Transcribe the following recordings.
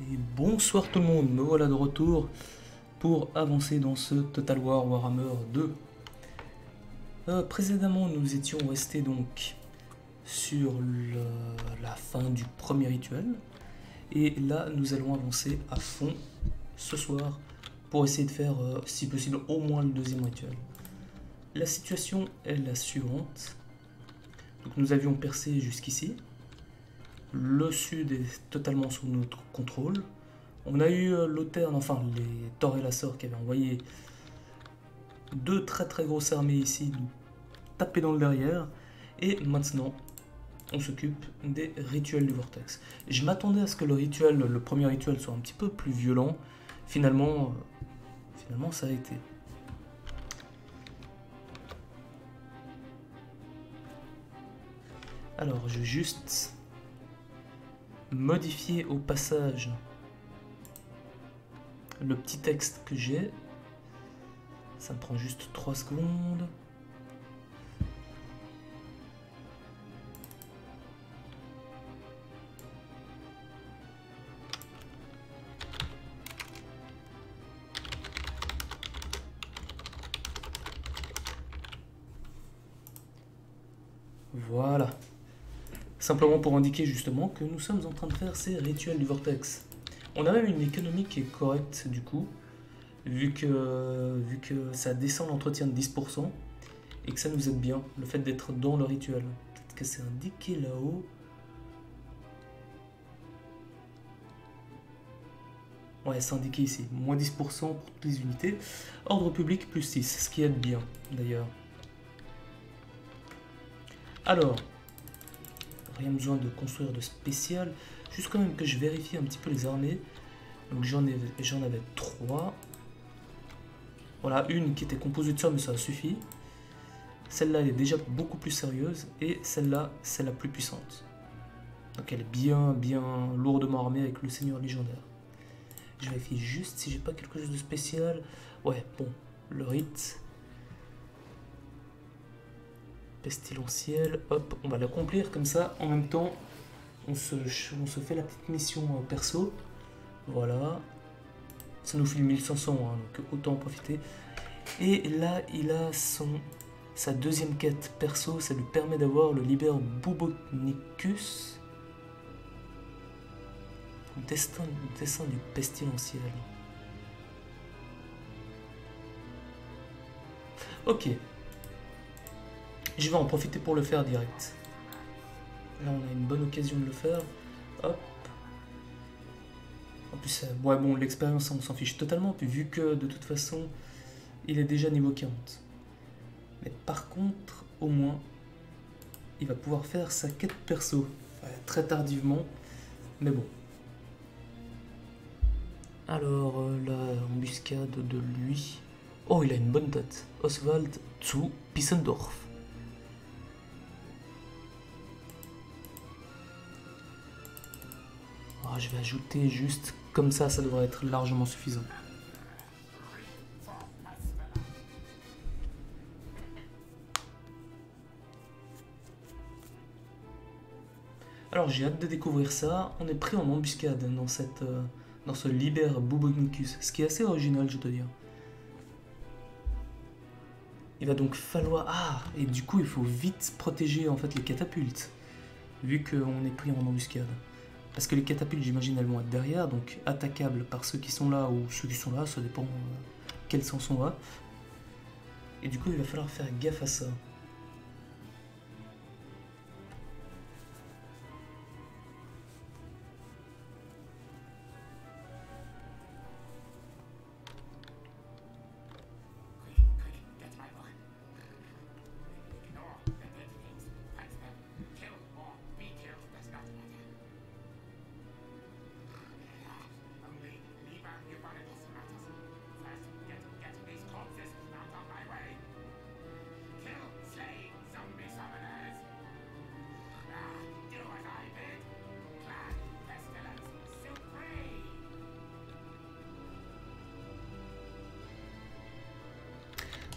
Et bonsoir tout le monde, me voilà de retour pour avancer dans ce Total War Warhammer 2. Précédemment, nous étions restés donc sur la fin du premier rituel. Et là, nous allons avancer à fond ce soir pour essayer de faire, si possible, au moins le deuxième rituel. La situation est la suivante. Donc, nous avions percé jusqu'ici. Le sud est totalement sous notre contrôle. On a eu l'Auterne, enfin les Thor et la Sœur qui avaient envoyé deux très grosses armées ici nous taper dans le derrière. Et maintenant, on s'occupe des rituels du vortex. Je m'attendais à ce que le premier rituel soit un petit peu plus violent. Finalement, ça a été. Alors, je vais juste modifier au passage le petit texte que j'ai. Ça me prend juste 3 secondes. Voilà. Simplement pour indiquer justement que nous sommes en train de faire ces rituels du vortex. On a même une économie qui est correcte du coup, vu que ça descend l'entretien de 10% et que ça nous aide bien, le fait d'être dans le rituel. Peut-être que c'est indiqué là-haut. Ouais, c'est indiqué ici, moins 10% pour toutes les unités. Ordre public plus 6, ce qui aide bien d'ailleurs. Alors... rien besoin de construire de spécial, juste quand même que je vérifie un petit peu les armées. Donc j'en avais 3. Voilà, une qui était composée de ça, mais ça a suffi. Celle-là, elle est déjà beaucoup plus sérieuse, et celle-là, c'est la plus puissante. Donc elle est bien lourdement armée avec le seigneur légendaire. Je vérifie juste si j'ai pas quelque chose de spécial. Ouais, bon, le rite pestilentiel, hop, on va l'accomplir comme ça, en même temps, on se fait la petite mission perso, voilà, ça nous file 1500, hein, donc autant en profiter, et là, il a sa deuxième quête perso, ça lui permet d'avoir le Liber Bubonicus, destin du pestilentiel. Ok. Je vais en profiter pour le faire direct. Là, on a une bonne occasion de le faire. Hop. En plus, ouais, bon, l'expérience, on s'en fiche totalement. Puis, vu que de toute façon, il est déjà niveau 40. Mais par contre, au moins, il va pouvoir faire sa quête perso. Ouais, très tardivement. Mais bon. Alors, la embuscade de lui. Oh, il a une bonne date. Oswald zu Pissendorf. Je vais ajouter juste comme ça, ça devrait être largement suffisant. Alors j'ai hâte de découvrir ça. On est pris en embuscade dans ce Liber Bubonicus, ce qui est assez original, je dois dire. Il va donc falloir... ah, et du coup il faut vite protéger en fait les catapultes, vu qu'on est pris en embuscade. Parce que les catapultes, j'imagine, elles vont être derrière, donc attaquables par ceux qui sont là ou ceux qui sont là, ça dépend quel sens on va. Et du coup, il va falloir faire gaffe à ça.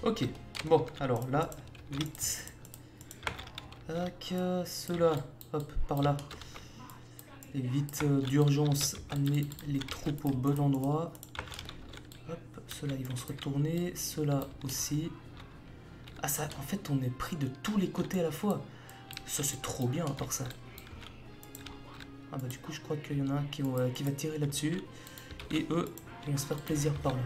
Ok, bon, alors là, vite. Tac, ceux-là, hop, par là. Et vite d'urgence, amener les troupes au bon endroit. Hop, ceux-là ils vont se retourner, ceux-là aussi. Ah ça, en fait on est pris de tous les côtés à la fois. Ça c'est trop bien à part ça. Ah bah du coup je crois qu'il y en a un qui va tirer là-dessus. Et eux, ils vont se faire plaisir par là.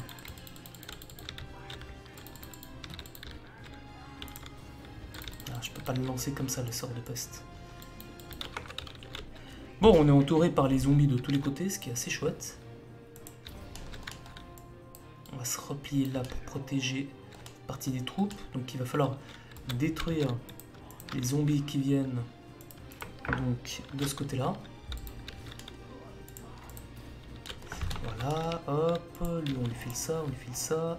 Ah, je peux pas le lancer comme ça le sort de peste. Bon, on est entouré par les zombies de tous les côtés, ce qui est assez chouette. On va se replier là pour protéger partie des troupes. Donc il va falloir détruire les zombies qui viennent donc de ce côté-là. Voilà, hop, lui on lui file ça, on lui file ça.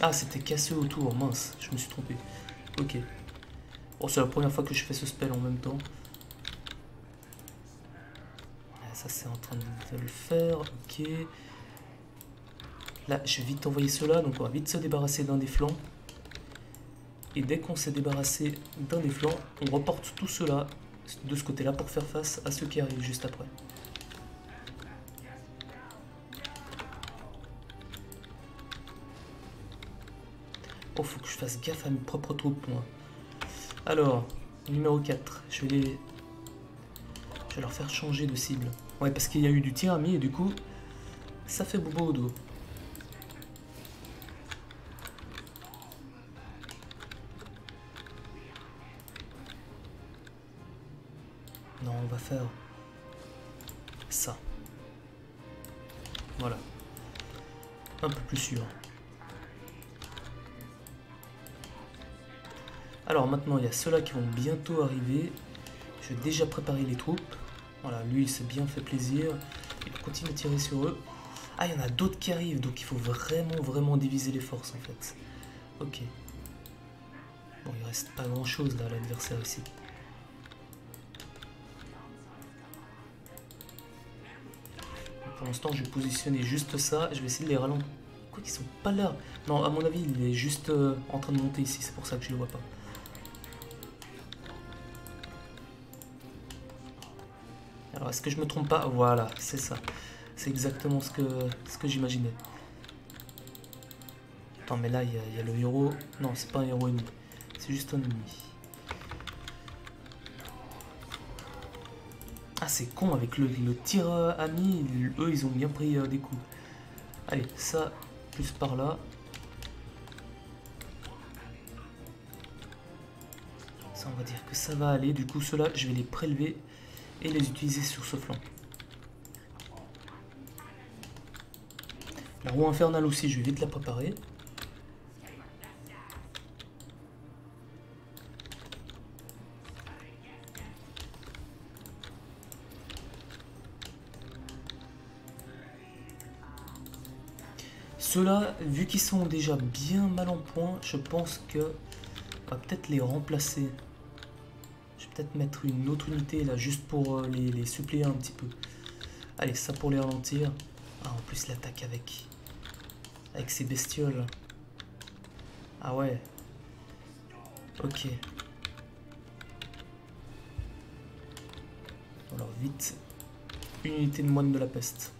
Ah, c'était cassé autour, mince, je me suis trompé. Ok. Oh, c'est la première fois que je fais ce spell en même temps. Ça, c'est en train de le faire. Ok. Là, je vais vite envoyer ceux-là. Donc, on va vite se débarrasser d'un des flancs. Et dès qu'on s'est débarrassé d'un des flancs, on reporte tout cela de ce côté-là pour faire face à ceux qui arrivent juste après. Oh, faut que je fasse gaffe à mes propres troupes, moi. Alors, numéro 4, je vais leur faire changer de cible. Ouais, parce qu'il y a eu du tir ami et du coup, ça fait bobo au dos. Non, on va faire ça. Voilà. Un peu plus sûr. Alors maintenant il y a ceux-là qui vont bientôt arriver. Je vais déjà préparer les troupes. Voilà, lui il s'est bien fait plaisir. Il continue à tirer sur eux. Ah, il y en a d'autres qui arrivent, donc il faut vraiment diviser les forces en fait. Ok. Bon, il reste pas grand-chose là à l'adversaire ici. Pour l'instant je vais positionner juste ça. Je vais essayer de les ralentir. Quoi qu'ils sont pas là. Non, à mon avis il est juste en train de monter ici, c'est pour ça que je le vois pas. Alors, est-ce que je me trompe pas? Voilà, c'est ça. C'est exactement ce que j'imaginais. Attends, mais là, il y a le héros. Non, c'est pas un héros ennemi. C'est juste un ennemi. Ah, c'est con, avec le tir ami, eux, ils ont bien pris des coups. Allez, ça, plus par là. Ça, on va dire que ça va aller. Du coup, ceux-là, je vais les prélever et les utiliser sur ce flanc. La roue infernale aussi, je vais vite la préparer. Ceux-là, vu qu'ils sont déjà bien mal en point, je pense que on va peut-être les remplacer. Peut-être mettre une autre unité là juste pour les suppléer un petit peu. Allez, ça pour les ralentir. Ah, en plus l'attaque avec ces bestioles. Ah ouais. Ok. Alors vite, une unité de moine de la peste.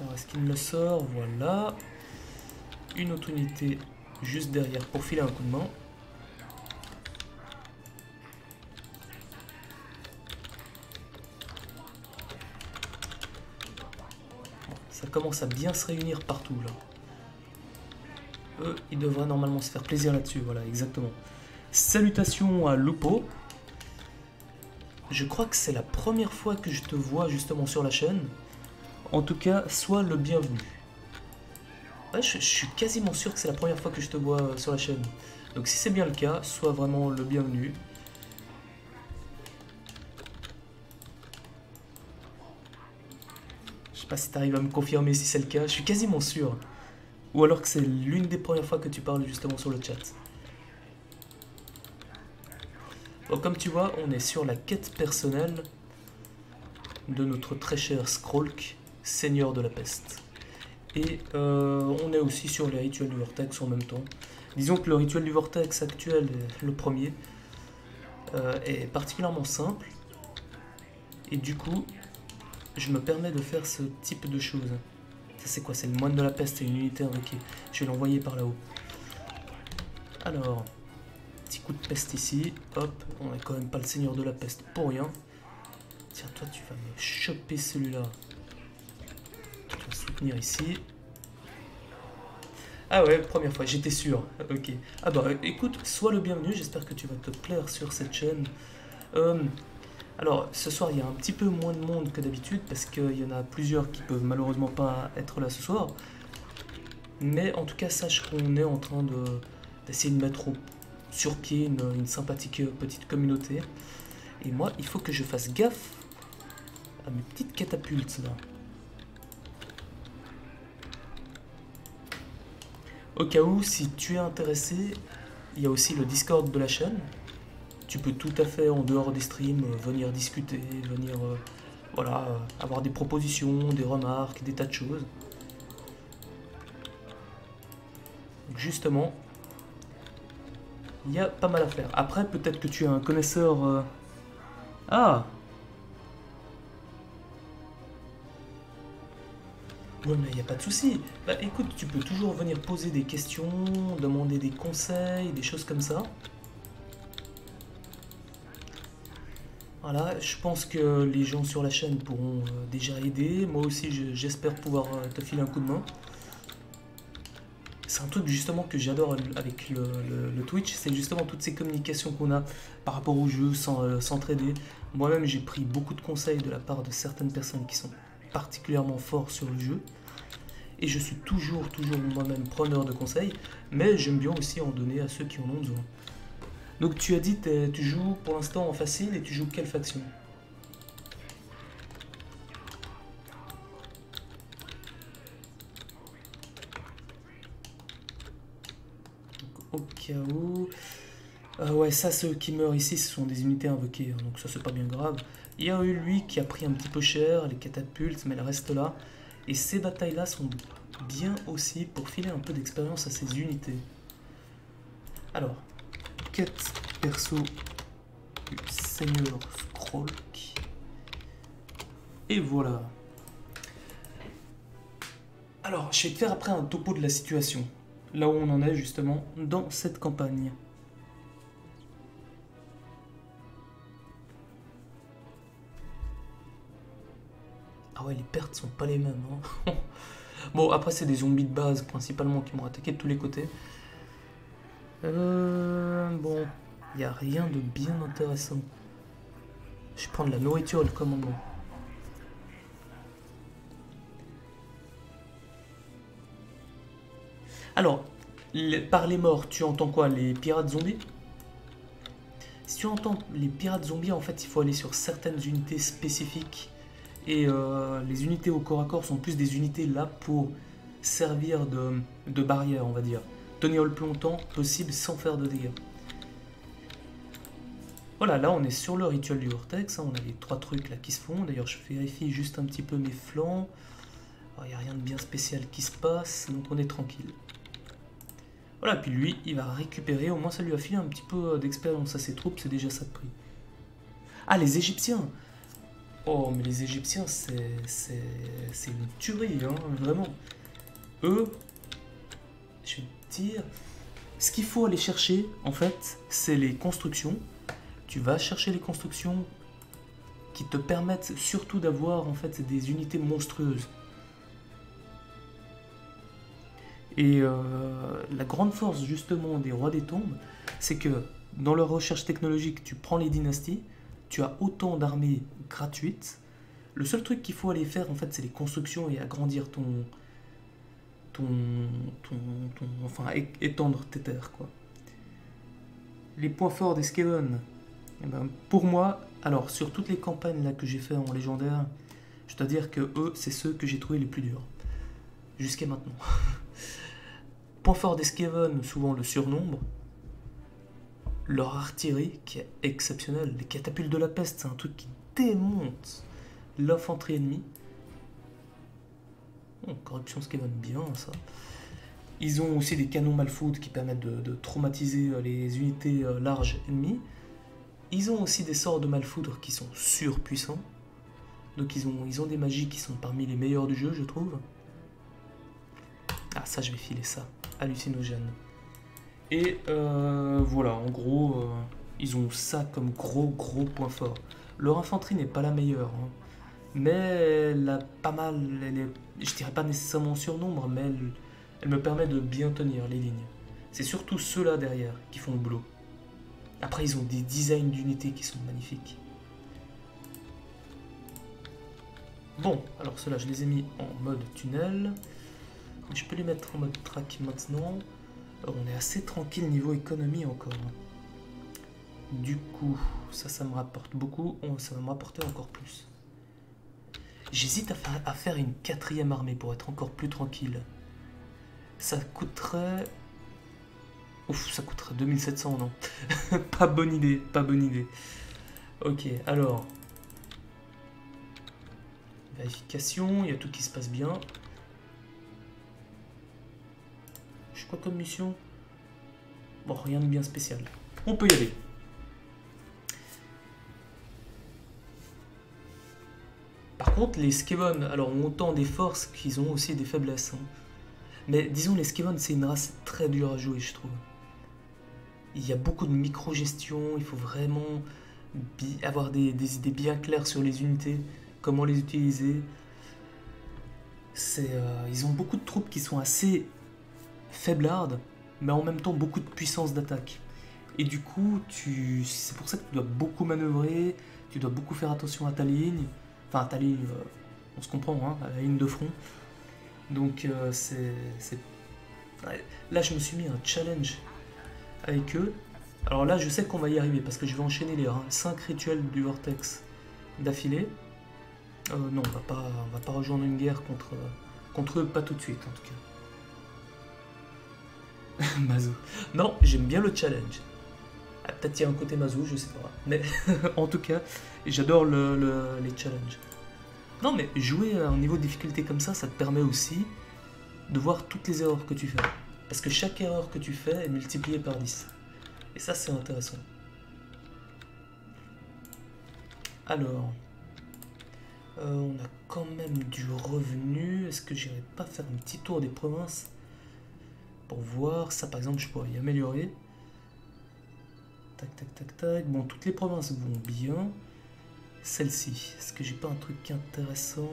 Alors est-ce qu'il me le sort? Voilà. Une autre unité juste derrière pour filer un coup de main. Commence à bien se réunir partout là. Eux, ils devraient normalement se faire plaisir là-dessus. Voilà, exactement. Salutations à Lupo. Je crois que c'est la première fois que je te vois justement sur la chaîne. En tout cas, sois le bienvenu. Ouais, je suis quasiment sûr que c'est la première fois que je te vois sur la chaîne. Donc si c'est bien le cas, sois vraiment le bienvenu. Je sais pas si tu arrives à me confirmer si c'est le cas, je suis quasiment sûr. Ou alors que c'est l'une des premières fois que tu parles justement sur le chat. Bon, comme tu vois, on est sur la quête personnelle de notre très cher Skrolk, seigneur de la peste. Et on est aussi sur les rituels du vortex en même temps. Disons que le rituel du vortex actuel, le premier, est particulièrement simple. Et du coup, je me permets de faire ce type de choses. Ça c'est quoi? C'est le moine de la peste et une unité invoquée. Je vais l'envoyer par là-haut. Alors, petit coup de peste ici. Hop, on n'est quand même pas le seigneur de la peste pour rien. Tiens, toi tu vas me choper celui-là. Tu vas soutenir ici. Ah ouais, première fois, j'étais sûr. Ok. Ah bah écoute, sois le bienvenu. J'espère que tu vas te plaire sur cette chaîne. Alors, ce soir, il y a un petit peu moins de monde que d'habitude, parce qu'il y en a plusieurs qui peuvent malheureusement pas être là ce soir. Mais en tout cas, sache qu'on est en train d'essayer de mettre sur pied une sympathique petite communauté. Et moi, il faut que je fasse gaffe à mes petites catapultes, là. Au cas où, si tu es intéressé, il y a aussi le Discord de la chaîne. Tu peux tout à fait, en dehors des streams, venir discuter, venir voilà, avoir des propositions, des remarques, des tas de choses. Justement, il y a pas mal à faire. Après, peut-être que tu es un connaisseur... Ah! Ouais, mais il n'y a pas de souci. Bah écoute, tu peux toujours venir poser des questions, demander des conseils, des choses comme ça. Voilà, je pense que les gens sur la chaîne pourront déjà aider. Moi aussi, j'espère pouvoir te filer un coup de main. C'est un truc justement que j'adore avec le Twitch, c'est justement toutes ces communications qu'on a par rapport au jeu, sans s'entraider. Moi-même, j'ai pris beaucoup de conseils de la part de certaines personnes qui sont particulièrement fortes sur le jeu. Et je suis toujours moi-même preneur de conseils, mais j'aime bien aussi en donner à ceux qui en ont besoin. Donc tu as dit tu joues pour l'instant en facile et tu joues quelle faction? Donc, au cas où... ouais, ça, ceux qui meurent ici, ce sont des unités invoquées, hein, donc ça c'est pas bien grave. Il y a eu lui qui a pris un petit peu cher, les catapultes, mais elle reste là. Et ces batailles-là sont bien aussi pour filer un peu d'expérience à ces unités. Alors... quête perso du seigneur Skrolk. Et voilà. Alors, je vais te faire après un topo de la situation. Là où on en est justement dans cette campagne. Ah ouais, les pertes sont pas les mêmes. Hein. Bon, après c'est des zombies de base principalement qui m'ont attaqué de tous les côtés. Bon, il n'y a rien de bien intéressant. Je vais prendre la nourriture et le commandement. Alors, par les morts, tu entends quoi? Les pirates zombies? Si tu entends les pirates zombies, en fait, il faut aller sur certaines unités spécifiques. Et les unités au corps à corps sont plus des unités là pour servir de barrière, on va dire. Tenir le plus longtemps possible sans faire de dégâts. Voilà, là on est sur le rituel du vortex, hein, on a les trois trucs là qui se font. D'ailleurs je vérifie juste un petit peu mes flancs. Il n'y a rien de bien spécial qui se passe, donc on est tranquille. Voilà, puis lui il va récupérer, au moins ça lui a filé un petit peu d'expérience à ses troupes, c'est déjà ça de prix. Ah, les Égyptiens! Oh, mais les Égyptiens c'est une tuerie, hein, vraiment. Eux, je vais dire, ce qu'il faut aller chercher en fait, c'est les constructions. Tu vas chercher les constructions qui te permettent surtout d'avoir en fait des unités monstrueuses. Et la grande force justement des rois des tombes, c'est que dans leur recherche technologique, tu prends les dynasties, tu as autant d'armées gratuites. Le seul truc qu'il faut aller faire en fait, c'est les constructions et agrandir enfin étendre tes terres, quoi. Les points forts des Skavens, eh ben, pour moi, alors sur toutes les campagnes là que j'ai fait en légendaire, je dois dire que eux, c'est ceux que j'ai trouvé les plus durs jusqu'à maintenant. Points forts des Skavens, souvent le surnombre, leur artillerie qui est exceptionnelle, les catapultes de la peste, c'est un truc qui démonte l'infanterie ennemie. Corruption, ce qui donne bien, ça. Ils ont aussi des canons Malfood qui permettent de traumatiser les unités larges ennemies. Ils ont aussi des sorts de Malfoudre qui sont surpuissants. Donc ils ont des magies qui sont parmi les meilleures du jeu, je trouve. Ah, ça, je vais filer ça. Hallucinogène. Et voilà, en gros, ils ont ça comme gros point fort. Leur infanterie n'est pas la meilleure, hein. Mais elle a pas mal, elle est, je dirais pas nécessairement en surnombre, mais elle me permet de bien tenir les lignes. C'est surtout ceux-là derrière qui font le boulot. Après, ils ont des designs d'unités qui sont magnifiques. Bon, alors ceux-là, je les ai mis en mode tunnel. Je peux les mettre en mode track maintenant. Alors, on est assez tranquille niveau économie encore. Du coup, ça me rapporte beaucoup. Ça va me rapporter encore plus. J'hésite à faire une quatrième armée pour être encore plus tranquille. Ça coûterait... Ouf, ça coûterait 2700, non. Pas bonne idée, pas bonne idée. Ok, alors... Vérification, il y a tout qui se passe bien. Je suis quoi comme mission? Bon, rien de bien spécial. On peut y aller. Par contre, les Skavens, alors on entend des forces qu'ils ont aussi des faiblesses. Hein. Mais disons, les Skavens, c'est une race très dure à jouer, je trouve. Il y a beaucoup de micro-gestion, il faut vraiment avoir des idées bien claires sur les unités, comment les utiliser. Ils ont beaucoup de troupes qui sont assez faiblardes, mais en même temps beaucoup de puissance d'attaque. Et du coup, c'est pour ça que tu dois beaucoup manœuvrer, tu dois beaucoup faire attention à ta ligne. Enfin, ta ligne, on se comprend, hein, à la ligne de front. Donc, là, je me suis mis un challenge avec eux. Alors là, je sais qu'on va y arriver parce que je vais enchaîner les 5 rituels du vortex d'affilée. Non, on va pas rejoindre une guerre contre eux, pas tout de suite, en tout cas. Mazou. Non, j'aime bien le challenge. Ah, peut-être qu'il y a un côté mazou, je sais pas. Mais en tout cas, j'adore les challenges. Non, mais jouer à un niveau de difficulté comme ça te permet aussi de voir toutes les erreurs que tu fais. Parce que chaque erreur que tu fais est multipliée par 10. Et ça, c'est intéressant. Alors, on a quand même du revenu. Est-ce que j'irai pas faire un petit tour des provinces pour voir ça, par exemple, je pourrais y améliorer. Tac, tac, tac, tac. Bon, toutes les provinces vont bien. Celle-ci, est-ce que j'ai pas un truc intéressant?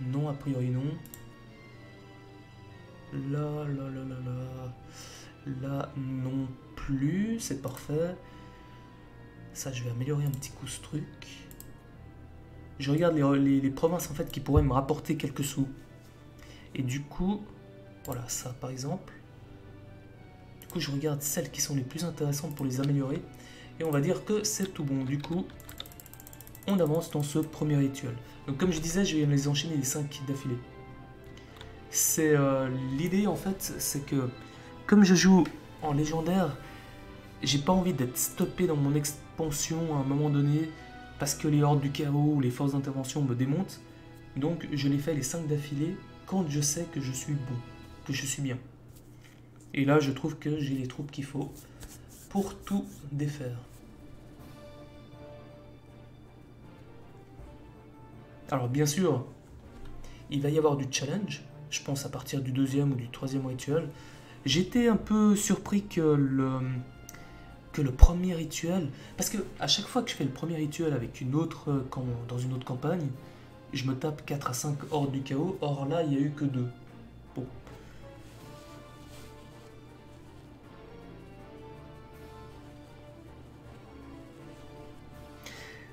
Non, a priori non. Là, là, là, là, là. Là non plus, c'est parfait. Ça, je vais améliorer un petit coup ce truc. Je regarde les provinces en fait qui pourraient me rapporter quelques sous. Et du coup, voilà, ça par exemple. Du coup, je regarde celles qui sont les plus intéressantes pour les améliorer. Et on va dire que c'est tout bon. Du coup... on avance dans ce premier rituel. Donc comme je disais, je vais les enchaîner les 5 d'affilée. C'est l'idée en fait, c'est que comme je joue en légendaire, j'ai pas envie d'être stoppé dans mon expansion à un moment donné parce que les hordes du chaos ou les forces d'intervention me démontent. Donc je les fais les 5 d'affilée quand je sais que je suis bon, que je suis bien. Et là je trouve que j'ai les troupes qu'il faut pour tout défaire. Alors bien sûr, il va y avoir du challenge, je pense à partir du 2e ou du 3e rituel. J'étais un peu surpris que le premier rituel, parce que à chaque fois que je fais le premier rituel avec dans une autre campagne, je me tape 4 à 5 hordes du chaos, or là il n'y a eu que 2. Bon.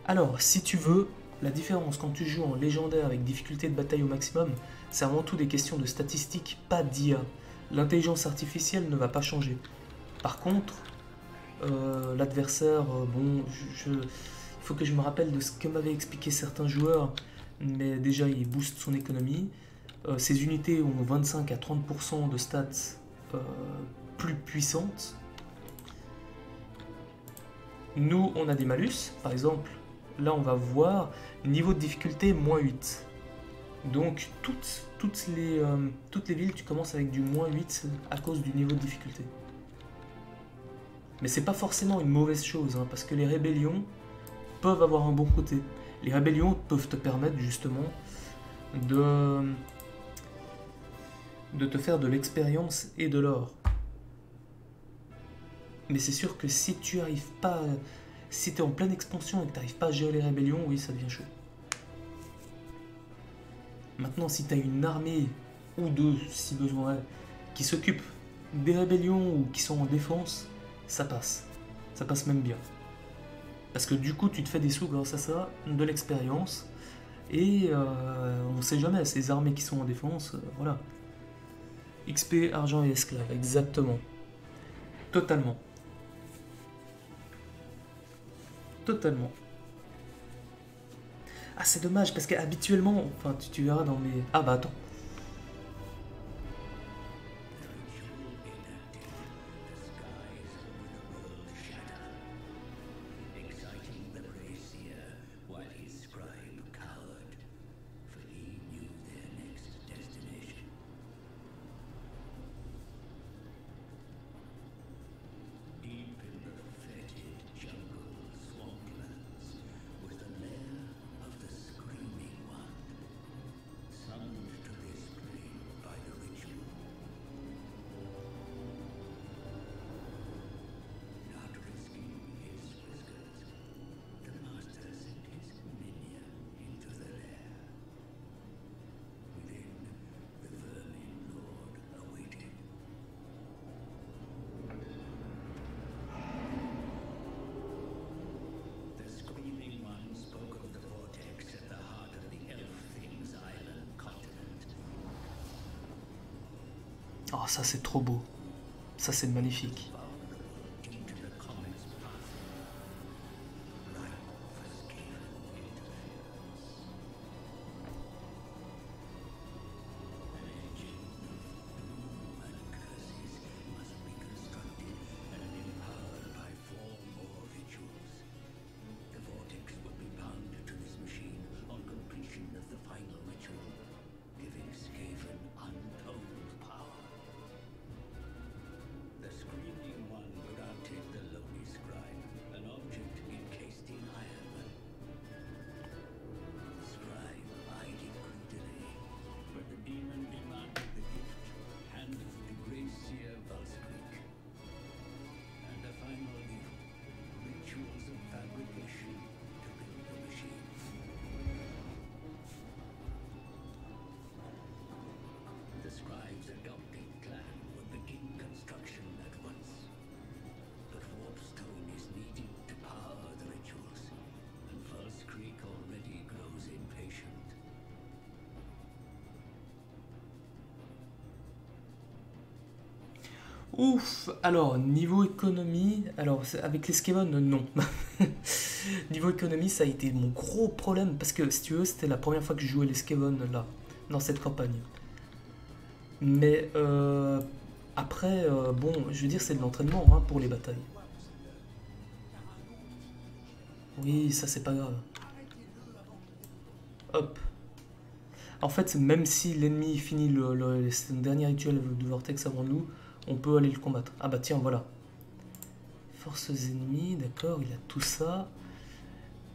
Alors si tu veux... la différence quand tu joues en légendaire avec difficulté de bataille au maximum, c'est avant tout des questions de statistiques, pas d'IA. L'intelligence artificielle ne va pas changer. Par contre, l'adversaire, bon, il faut que je me rappelle de ce que m'avaient expliqué certains joueurs, mais déjà il booste son économie. Ses unités ont 25 à 30% de stats plus puissantes. Nous, on a des malus, par exemple. Là, on va voir niveau de difficulté -8. Donc, toutes, toutes les villes, tu commences avec du -8 à cause du niveau de difficulté. Mais c'est pas forcément une mauvaise chose, hein, parce que les rébellions peuvent avoir un bon côté. Les rébellions peuvent te permettre justement de te faire de l'expérience et de l'or. Mais c'est sûr que si tu arrives pas, si t'es en pleine expansion et que t'arrives pas à gérer les rébellions, oui, ça devient chaud. Maintenant, si t'as une armée, ou deux si besoin, qui s'occupe des rébellions ou qui sont en défense, ça passe. Ça passe même bien. Parce que du coup, tu te fais des sous grâce à ça, de l'expérience, et on sait jamais, ces armées qui sont en défense, voilà. XP, argent et esclaves, exactement. Totalement. Totalement. Ah, c'est dommage, parce qu'habituellement, enfin, tu verras dans mes... Ah bah attends. Oh, ça c'est trop beau. Ça c'est magnifique. Ouf, alors niveau économie, alors avec les Skavens, non. Niveau économie, ça a été mon gros problème, parce que si tu veux, c'était la première fois que je jouais les Skavens là, dans cette campagne. Mais après, bon, je veux dire, c'est de l'entraînement hein, pour les batailles. Oui, ça c'est pas grave. Hop. En fait, même si l'ennemi finit le dernier rituel de Vortex avant nous, on peut aller le combattre. Ah bah tiens, voilà. Forces ennemies, d'accord, il a tout ça.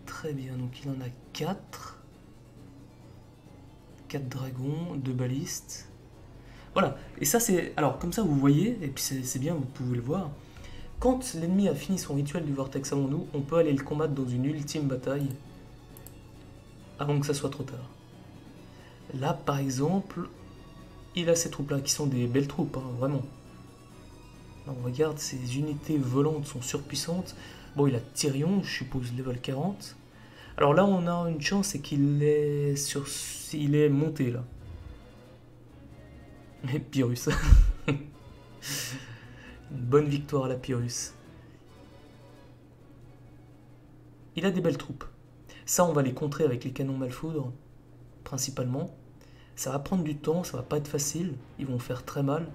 Très bien, donc il en a 4. 4 dragons, 2 balistes. Voilà, et ça c'est... Alors comme ça vous voyez, et puis c'est bien, vous pouvez le voir. Quand l'ennemi a fini son rituel du vortex avant nous, on peut aller le combattre dans une ultime bataille. Avant que ça soit trop tard. Là par exemple, il a ces troupes-là qui sont des belles troupes, hein, vraiment. On regarde, ces unités volantes sont surpuissantes. Bon, il a Tyrion, je suppose, level 40. Alors là, on a une chance, c'est qu'il est sur... Il est monté, là. Mais Pyrrhus. Une bonne victoire à la Pyrrhus. Il a des belles troupes. Ça, on va les contrer avec les canons malfoudres, principalement. Ça va prendre du temps, ça va pas être facile. Ils vont faire très mal,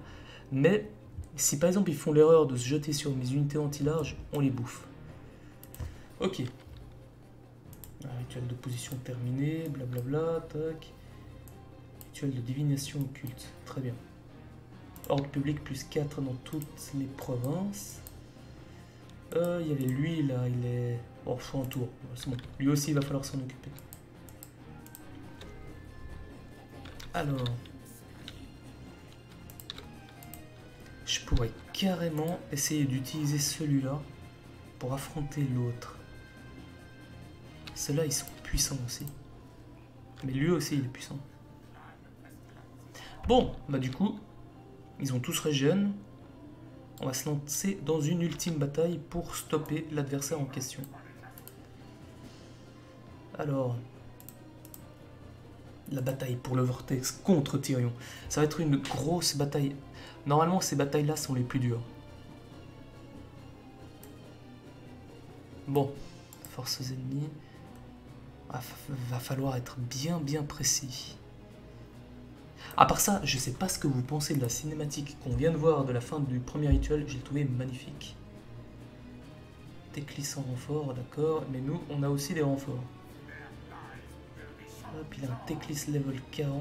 mais... Si par exemple ils font l'erreur de se jeter sur mes unités anti-larges, on les bouffe. Ok. Rituel de position terminé, blablabla, tac. rituel de divination occulte. Très bien. Ordre public plus 4 dans toutes les provinces. Il y avait lui là, il est... Oh, je suis en tour. C'est bon. Lui aussi, il va falloir s'en occuper. Alors... Je pourrais carrément essayer d'utiliser celui-là pour affronter l'autre. Ceux-là, ils sont puissants aussi. Mais lui aussi, il est puissant. Bon, bah du coup, ils ont tous régène. On va se lancer dans une ultime bataille pour stopper l'adversaire en question. Alors, la bataille pour le vortex contre Tyrion. Ça va être une grosse bataille. Normalement, ces batailles-là sont les plus dures. Bon, forces ennemies. Va falloir être bien précis. À part ça, je sais pas ce que vous pensez de la cinématique qu'on vient de voir de la fin du premier rituel, j'ai trouvé magnifique. Teclis en renfort, d'accord, mais nous on a aussi des renforts. Hop, il a un Teclis level 40,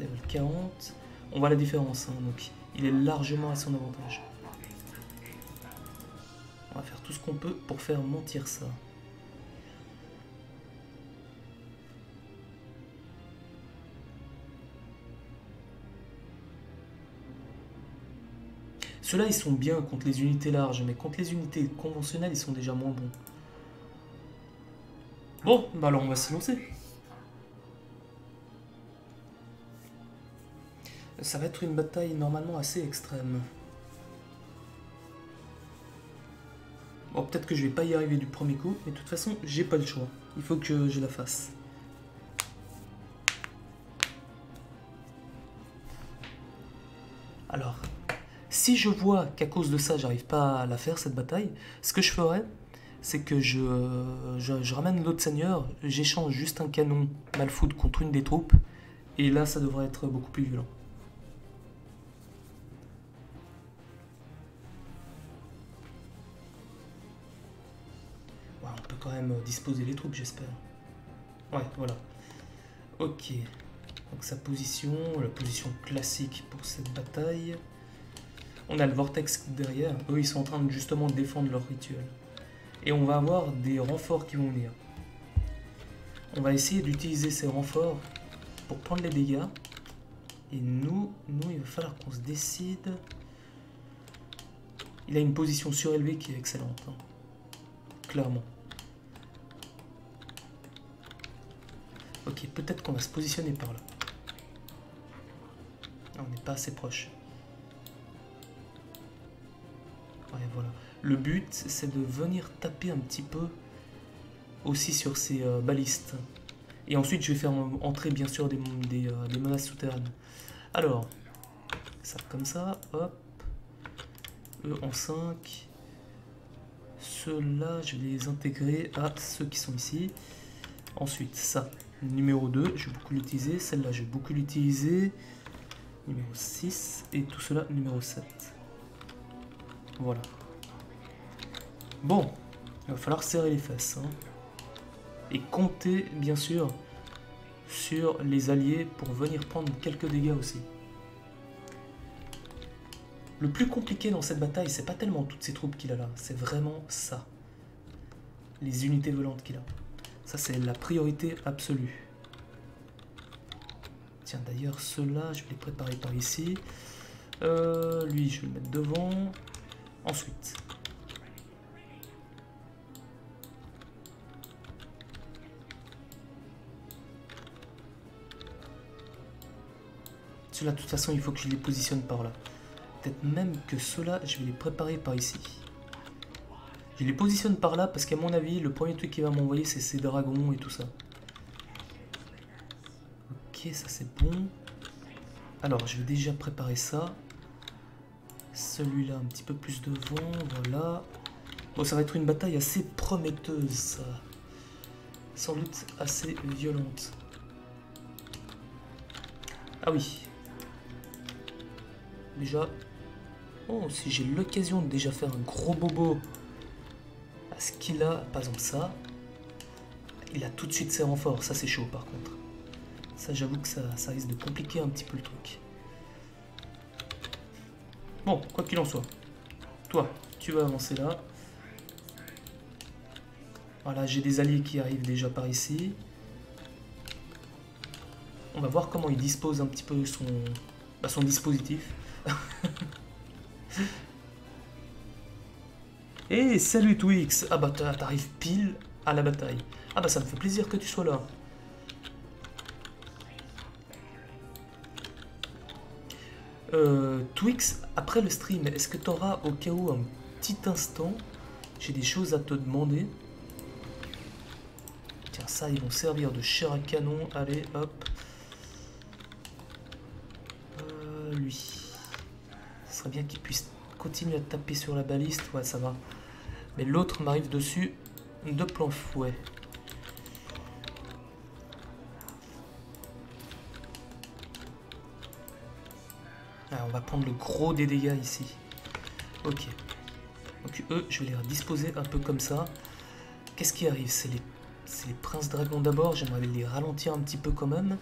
level 40. On voit la différence, hein, donc il est largement à son avantage. On va faire tout ce qu'on peut pour faire mentir ça. Ceux-là, ils sont bien contre les unités larges, mais contre les unités conventionnelles, ils sont déjà moins bons. Bon, bah alors on va s'y lancer. Ça va être une bataille normalement assez extrême. Bon, peut-être que je vais pas y arriver du premier coup, mais de toute façon, j'ai pas le choix. Il faut que je la fasse. Alors... Si je vois qu'à cause de ça, j'arrive pas à la faire, cette bataille, ce que je ferais, c'est que je ramène l'autre seigneur, j'échange juste un canon Malfoot contre une des troupes, et là, ça devrait être beaucoup plus violent. Ouais, on peut quand même disposer les troupes, j'espère. Ouais, voilà. Ok. Donc sa position, la position classique pour cette bataille... On a le vortex derrière, eux ils sont en train de justement défendre leur rituel. Et on va avoir des renforts qui vont venir. On va essayer d'utiliser ces renforts pour prendre les dégâts. Et nous il va falloir qu'on se décide. Il a une position surélevée qui est excellente, hein. Clairement. Ok, peut-être qu'on va se positionner par là. Non, on n'est pas assez proche. Ouais, voilà. Le but, c'est de venir taper un petit peu aussi sur ces balistes. Et ensuite, je vais faire entrer, bien sûr, des menaces souterraines. Alors, ça comme ça, hop. Eux en 5. Ceux-là, je vais les intégrer à ceux qui sont ici. Ensuite, ça, numéro 2, je vais beaucoup l'utiliser. Celle-là, je vais beaucoup l'utiliser. Numéro 6. Et tout cela, numéro 7. Voilà. Bon, il va falloir serrer les fesses, hein. Et compter, bien sûr, sur les alliés pour venir prendre quelques dégâts aussi. Le plus compliqué dans cette bataille, c'est pas tellement toutes ces troupes qu'il a là, c'est vraiment ça. Les unités volantes qu'il a. Ça, c'est la priorité absolue. Tiens, d'ailleurs, ceux-là, je vais les préparer par ici. Lui, je vais le mettre devant... Ensuite, ceux-là, de toute façon, il faut que je les positionne par là. Peut-être même que ceux-là, je vais les préparer par ici. Je les positionne par là parce qu'à mon avis, le premier truc qu'il va m'envoyer, c'est ces dragons et tout ça. Ok, ça c'est bon. Alors, je vais déjà préparer ça. Celui-là un petit peu plus devant, voilà. Bon, ça va être une bataille assez prometteuse, ça. Sans doute assez violente. Ah oui. Déjà... Oh, si j'ai l'occasion de déjà faire un gros bobo à ce qu'il a, par exemple ça. Il a tout de suite ses renforts, ça c'est chaud par contre. Ça, j'avoue que ça risque de compliquer un petit peu le truc. Bon, quoi qu'il en soit, toi, tu vas avancer là. Voilà, j'ai des alliés qui arrivent déjà par ici. On va voir comment il dispose un petit peu son dispositif. Et salut Twix! Ah bah t'arrives pile à la bataille. Ah bah ça me fait plaisir que tu sois là. Twix, après le stream, est-ce que t'auras au cas où un petit instant? J'ai des choses à te demander. Tiens, ça, ils vont servir de chair à canon. Allez, hop. Lui. Ce serait bien qu'il puisse continuer à taper sur la baliste. Ouais, ça va. Mais l'autre m'arrive dessus de plein fouet. Ah, on va prendre le gros des dégâts ici. Ok. Donc eux, je vais les disposer un peu comme ça. Qu'est-ce qui arrive? C'est les princes dragons d'abord. J'aimerais les ralentir un petit peu quand même.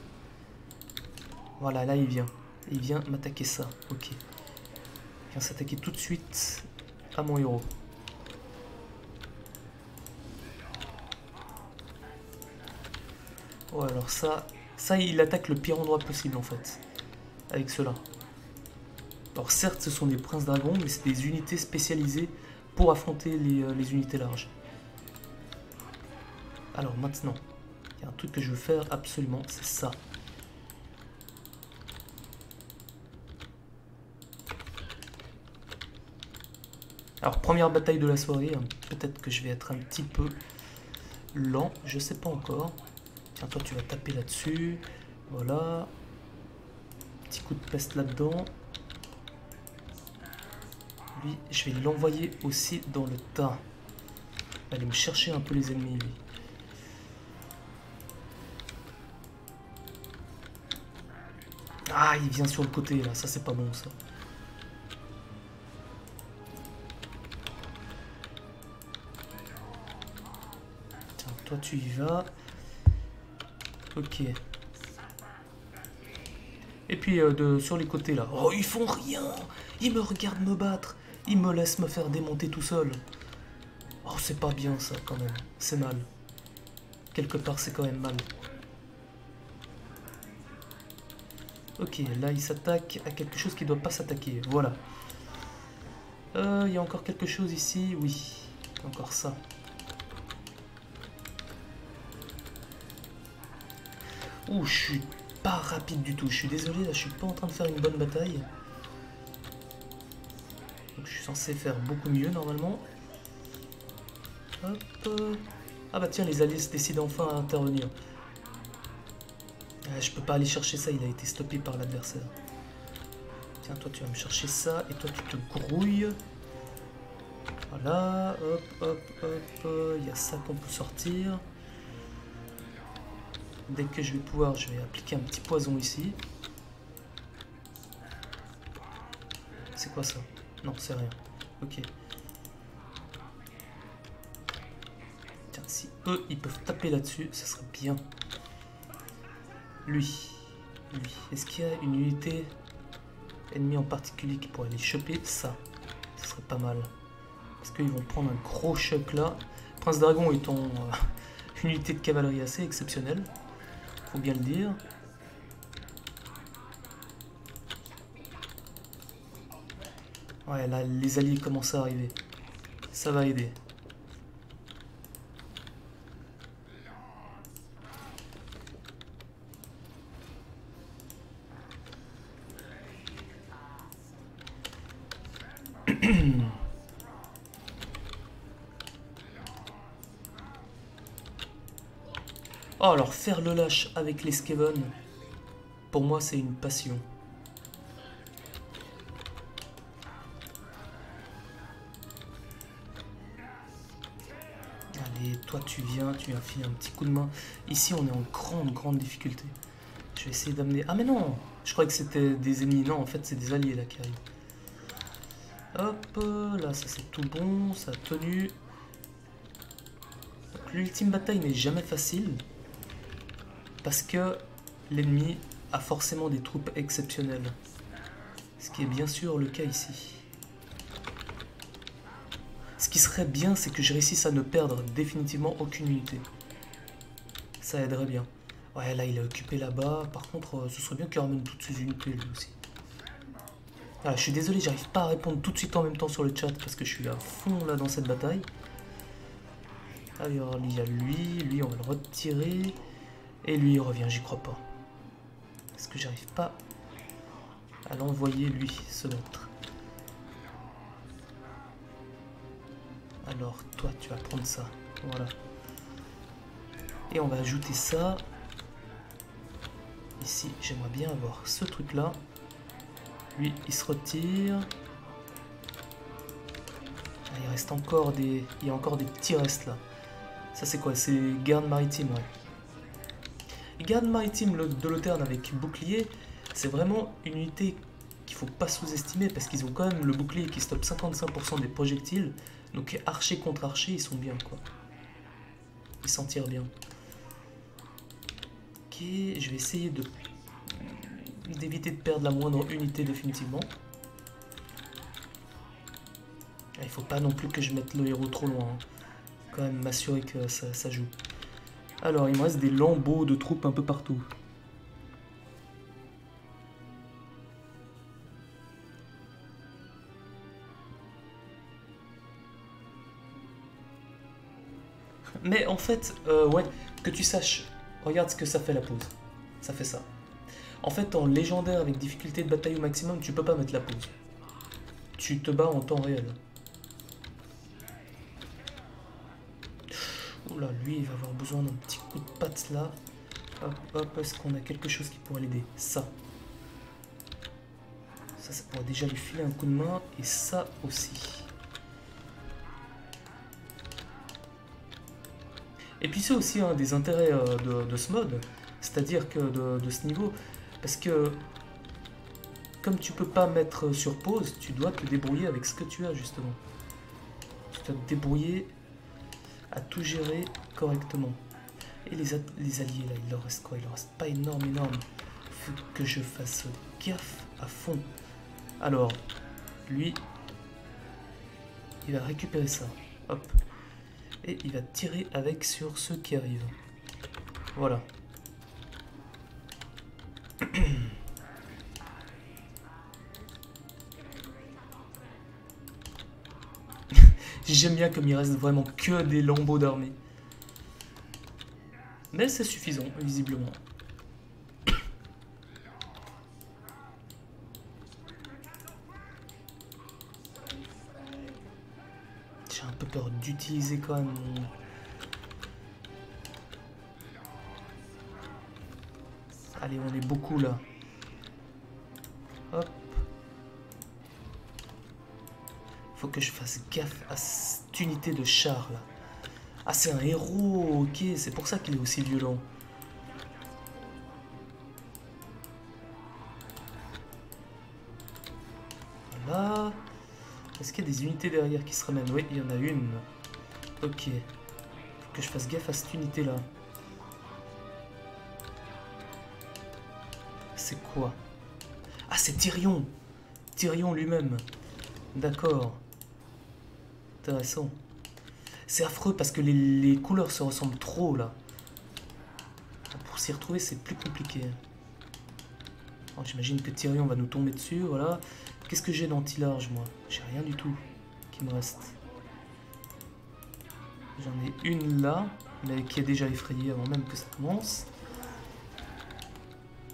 Voilà, là il vient. Il vient m'attaquer ça. Ok. Il vient s'attaquer tout de suite à mon héros. Oh, alors ça il attaque le pire endroit possible en fait. Avec cela. Alors certes, ce sont des princes dragons, mais c'est des unités spécialisées pour affronter les unités larges. Alors maintenant, il y a un truc que je veux faire absolument, c'est ça. Alors première bataille de la soirée, hein. Peut-être que je vais être un petit peu lent, je sais pas encore. Tiens, toi tu vas taper là-dessus, voilà. Petit coup de peste là-dedans. Lui, je vais l'envoyer aussi dans le tas. Allez me chercher un peu les ennemis, lui. Ah, il vient sur le côté, là. Ça, c'est pas bon, ça. Tiens, toi, tu y vas. Ok. Et puis, sur les côtés, là. Oh, ils font rien! Ils me regardent me battre! Il me laisse me faire démonter tout seul. Oh, c'est pas bien ça quand même. C'est mal. Quelque part, c'est quand même mal. Ok, là, il s'attaque à quelque chose qui ne doit pas s'attaquer. Voilà. Il y a encore quelque chose ici. Oui, encore ça. Ouh, je suis pas rapide du tout. Je suis désolé, là, je suis pas en train de faire une bonne bataille. Donc, je suis censé faire beaucoup mieux normalement. Hop. Ah bah tiens, les alliés se décident enfin à intervenir. Ah, je peux pas aller chercher ça, il a été stoppé par l'adversaire. Tiens, toi tu vas me chercher ça et toi tu te grouilles. Voilà, hop, hop, hop. Il y a ça qu'on peut sortir. Dès que je vais pouvoir, je vais appliquer un petit poison ici. C'est quoi ça? Non, c'est rien. Ok. Tiens, si eux, ils peuvent taper là-dessus, ça serait bien. Lui. Est-ce qu'il y a une unité ennemie en particulier qui pourrait aller choper ça? Ce serait pas mal. Parce qu'ils vont prendre un gros choc là. Prince Dragon étant une unité de cavalerie assez exceptionnelle. Faut bien le dire. Ouais, là, les alliés commencent à arriver. Ça va aider. Oh, alors, faire le lâche avec les Skavens, pour moi, c'est une passion. Toi tu viens filer un petit coup de main. Ici on est en grande difficulté. Je vais essayer d'amener... Ah mais non, je croyais que c'était des ennemis. Non, en fait c'est des alliés là qui arrivent. Hop, là ça c'est tout bon, ça a tenu. L'ultime bataille n'est jamais facile. Parce que l'ennemi a forcément des troupes exceptionnelles. Ce qui est bien sûr le cas ici. Ce qui serait bien, c'est que je réussisse à ne perdre définitivement aucune unité. Ça aiderait bien. Ouais, là, il a occupé là-bas. Par contre, ce serait bien qu'il ramène toutes ses unités, lui aussi. Voilà, je suis désolé, j'arrive pas à répondre tout de suite en même temps sur le chat, parce que je suis à fond, là, dans cette bataille. Alors, il y a lui. Lui, on va le retirer. Et lui, il revient, j'y crois pas. Parce que j'arrive pas à l'envoyer, lui, se battre. Alors, toi, tu vas prendre ça. Voilà. Et on va ajouter ça. Ici, j'aimerais bien avoir ce truc-là. Lui, il se retire. Ah, il reste encore des... Il y a encore des petits restes, là. Ça, c'est quoi? C'est garde maritime, ouais. Garde maritime de l'Auterne avec bouclier, c'est vraiment une unité qu'il faut pas sous-estimer, parce qu'ils ont quand même le bouclier qui stoppe 55% des projectiles. Donc archer contre archer, ils sont bien, quoi. Ils s'en tirent bien. Ok, je vais essayer d'éviter de perdre la moindre unité définitivement. Et il faut pas non plus que je mette le héros trop loin, hein. Quand même m'assurer que ça joue. Alors, il me reste des lambeaux de troupes un peu partout. Mais en fait, ouais, que tu saches, regarde ce que ça fait la pause. Ça fait ça. En fait, en légendaire avec difficulté de bataille au maximum, tu peux pas mettre la pause. Tu te bats en temps réel. Oula, lui, il va avoir besoin d'un petit coup de patte là. Hop, hop, est-ce qu'on a quelque chose qui pourrait l'aider? Ça. Ça pourrait déjà lui filer un coup de main. Et ça aussi. Et puis c'est aussi un des intérêts de ce mode, c'est-à-dire que de ce niveau, parce que comme tu peux pas mettre sur pause, tu dois te débrouiller avec ce que tu as justement. Tu dois te débrouiller à tout gérer correctement. Et les alliés là, il leur reste quoi? Il leur reste pas énorme. Faut que je fasse gaffe à fond. Alors, lui, il va récupérer ça. Hop. Et il va tirer avec sur ceux qui arrivent. Voilà. J'aime bien comme il reste vraiment que des lambeaux d'armée. Mais c'est suffisant, visiblement. Peur d'utiliser quand même. Allez, on est beaucoup là. Hop. Faut que je fasse gaffe à cette unité de char là. Ah, c'est un héros, ok, c'est pour ça qu'il est aussi violent. Voilà. Est-ce qu'il y a des unités derrière qui se ramènent? Oui, il y en a une. Ok. Faut que je fasse gaffe à cette unité-là. C'est quoi? Ah, c'est Tyrion! Tyrion lui-même. D'accord. Intéressant. C'est affreux parce que les couleurs se ressemblent trop, là. Pour s'y retrouver, c'est plus compliqué. J'imagine que Tyrion va nous tomber dessus, voilà. Qu'est-ce que j'ai d'anti-large, moi? J'ai rien du tout qui me reste. J'en ai une là, mais qui est déjà effrayée avant même que ça commence.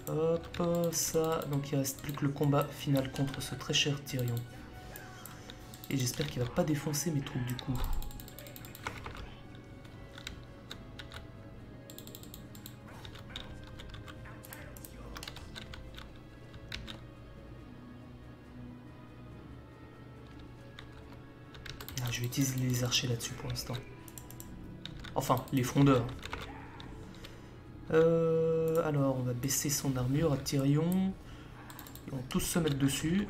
Hop, ça. Donc il reste plus que le combat final contre ce très cher Tyrion. Et j'espère qu'il va pas défoncer mes troupes du coup. Je vais utiliser les archers là-dessus pour l'instant. Enfin, les frondeurs. Alors, on va baisser son armure à Tyrion. Ils vont tous se mettre dessus.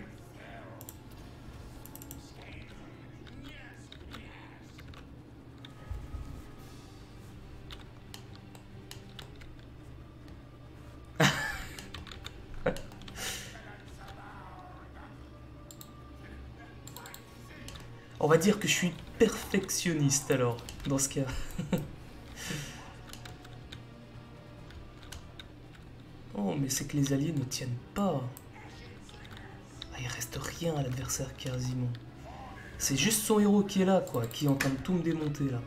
On va dire que je suis perfectionniste alors, dans ce cas. Oh, mais c'est que les alliés ne tiennent pas. Ah, il reste rien à l'adversaire quasiment. C'est juste son héros qui est là, quoi, qui est en train de tout me démonter là.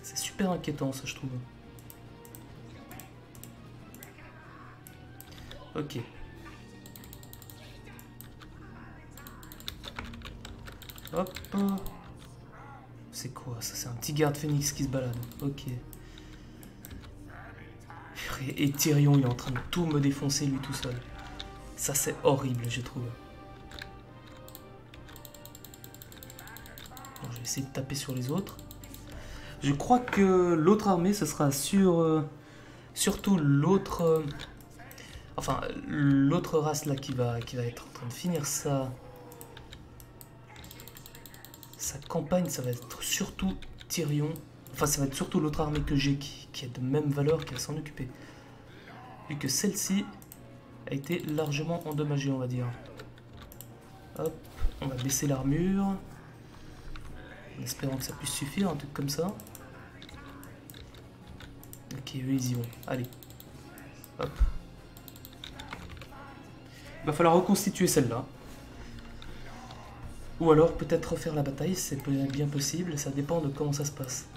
C'est super inquiétant ça, je trouve. Ok. Hop. C'est quoi ça? C'est un petit garde phoenix qui se balade. Ok. Et Tyrion, il est en train de tout me défoncer lui tout seul. Ça c'est horrible, je trouve. Bon, je vais essayer de taper sur les autres. Je crois que l'autre armée, ce sera sur... surtout l'autre... enfin, l'autre race là qui va être en train de finir sa... sa campagne, ça va être surtout Tyrion. Enfin, ça va être surtout l'autre armée que j'ai qui est de même valeur qui va s'en occuper. Vu que celle-ci a été largement endommagée, on va dire. Hop, on va baisser l'armure. En espérant que ça puisse suffire, un truc comme ça. Ok, eux ils y vont. Allez. Hop. Il va falloir reconstituer celle-là. Ou alors peut-être refaire la bataille, c'est bien possible, ça dépend de comment ça se passe.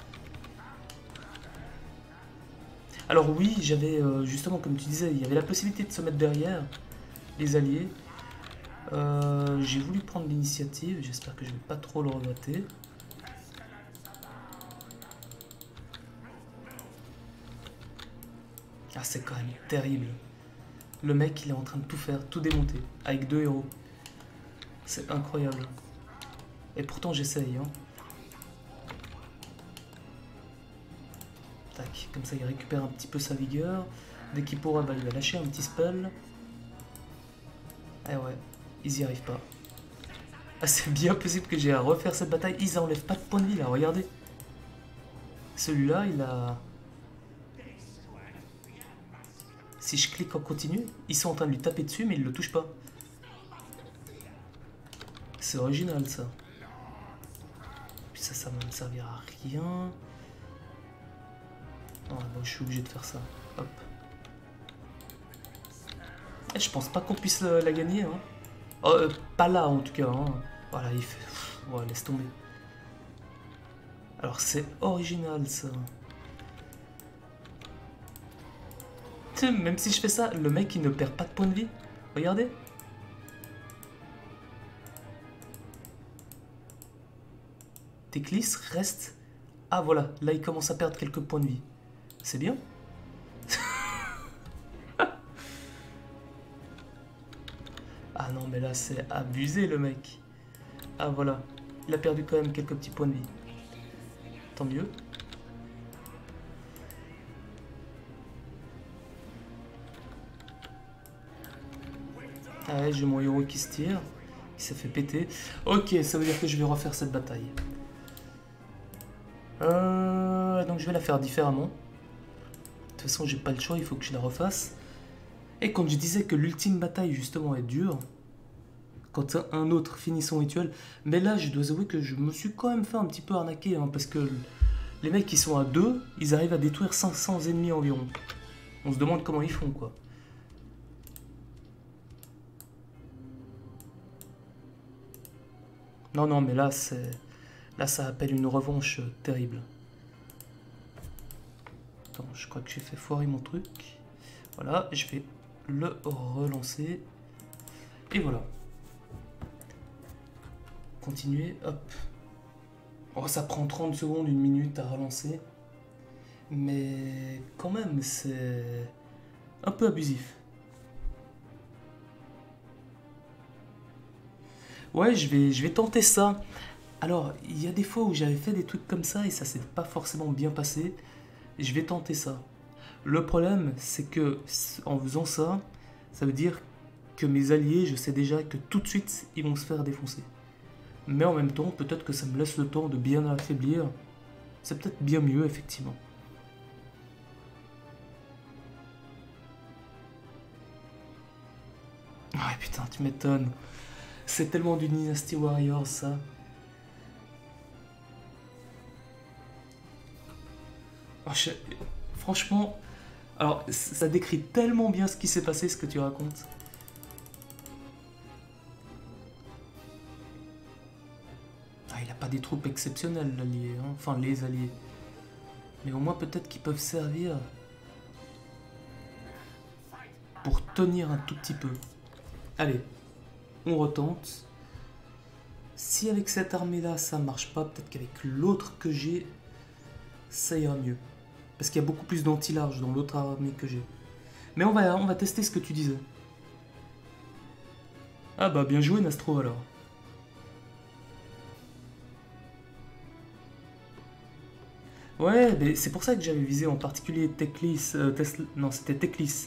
Alors oui, j'avais justement, comme tu disais, il y avait la possibilité de se mettre derrière les alliés. J'ai voulu prendre l'initiative, j'espère que je ne vais pas trop le regretter. Ah, c'est quand même terrible. Le mec, il est en train de tout faire, tout démonter, avec deux héros. C'est incroyable. Et pourtant j'essaye, hein. Tac, comme ça il récupère un petit peu sa vigueur. Dès qu'il pourra, bah, il va lâcher un petit spell. Eh ouais, ils y arrivent pas. Ah, c'est bien possible que j'ai à refaire cette bataille. Ils enlèvent pas de points de vie là, regardez. Celui-là, il a... Si je clique en continu, ils sont en train de lui taper dessus mais ils le touchent pas. C'est original ça. Puis ça, ça va me servir à rien. Oh, bon, je suis obligé de faire ça. Hop. Et je pense pas qu'on puisse la gagner. Hein. Oh, pas là en tout cas. Hein. Voilà, il fait. Pff, ouais, laisse tomber. Alors c'est original ça. Tiens, même si je fais ça, le mec il ne perd pas de points de vie. Regardez. Teclis reste... Ah voilà, là il commence à perdre quelques points de vie. C'est bien. Ah non mais là c'est abusé le mec. Ah voilà, il a perdu quand même quelques petits points de vie. Tant mieux. Ah ouais, j'ai mon héros qui se tire, qui s'est fait péter. Ok, ça veut dire que je vais refaire cette bataille. Donc je vais la faire différemment. De toute façon j'ai pas le choix, il faut que je la refasse. Et quand je disais que l'ultime bataille justement est dure, quand un autre finit son rituel, mais là je dois avouer que je me suis quand même fait un petit peu arnaquer, hein, parce que les mecs qui sont à 2, ils arrivent à détruire 500 ennemis environ. On se demande comment ils font quoi. Non non mais là c'est... Là, ça appelle une revanche terrible. Attends, je crois que j'ai fait foirer mon truc. Voilà, je vais le relancer. Et voilà. Continuer, hop. Oh, ça prend 30 secondes, une minute à relancer. Mais quand même, c'est un peu abusif. Ouais, je vais tenter ça. Alors, il y a des fois où j'avais fait des trucs comme ça et ça s'est pas forcément bien passé. Je vais tenter ça. Le problème, c'est que en faisant ça, ça veut dire que mes alliés, je sais déjà que tout de suite, ils vont se faire défoncer. Mais en même temps, peut-être que ça me laisse le temps de bien affaiblir. C'est peut-être bien mieux, effectivement. putain, tu m'étonnes. C'est tellement du Dynasty Warriors, ça. Oh, franchement, alors ça décrit tellement bien ce qui s'est passé, ce que tu racontes. Ah, il n'a pas des troupes exceptionnelles, l'allié, hein. Enfin, les alliés. Mais au moins, peut-être qu'ils peuvent servir pour tenir un tout petit peu. Allez, on retente. Si avec cette armée-là, ça marche pas, peut-être qu'avec l'autre que j'ai, ça ira mieux. Parce qu'il y a beaucoup plus d'anti-large dans l'autre armée que j'ai. Mais on va tester ce que tu disais. Ah bah, bien joué, Nastro, alors. Ouais, mais c'est pour ça que j'avais visé en particulier Teclis. Non, c'était Teclis.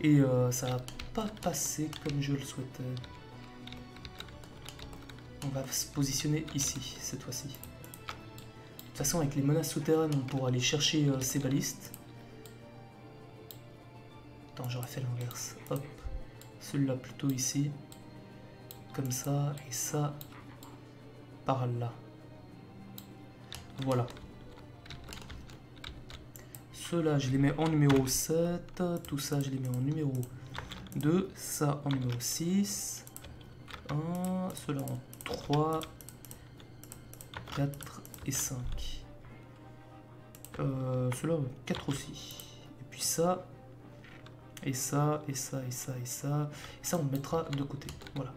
Et ça n'a pas passé comme je le souhaitais. On va se positionner ici, cette fois-ci. De toute façon, avec les menaces souterraines, on pourra aller chercher ces balistes. Attends, j'aurais fait l'inverse. Hop. Celui-là plutôt ici. Comme ça, et ça, par là. Voilà. Ceux-là, je les mets en numéro 7. Tout ça, je les mets en numéro 2. Ça, en numéro 6. 1. Ceux-là en 3. 4 et 5. Ceux-là, 4 aussi. Et puis ça. Et ça, et ça, et ça, et ça. Et ça, on mettra de côté. Voilà.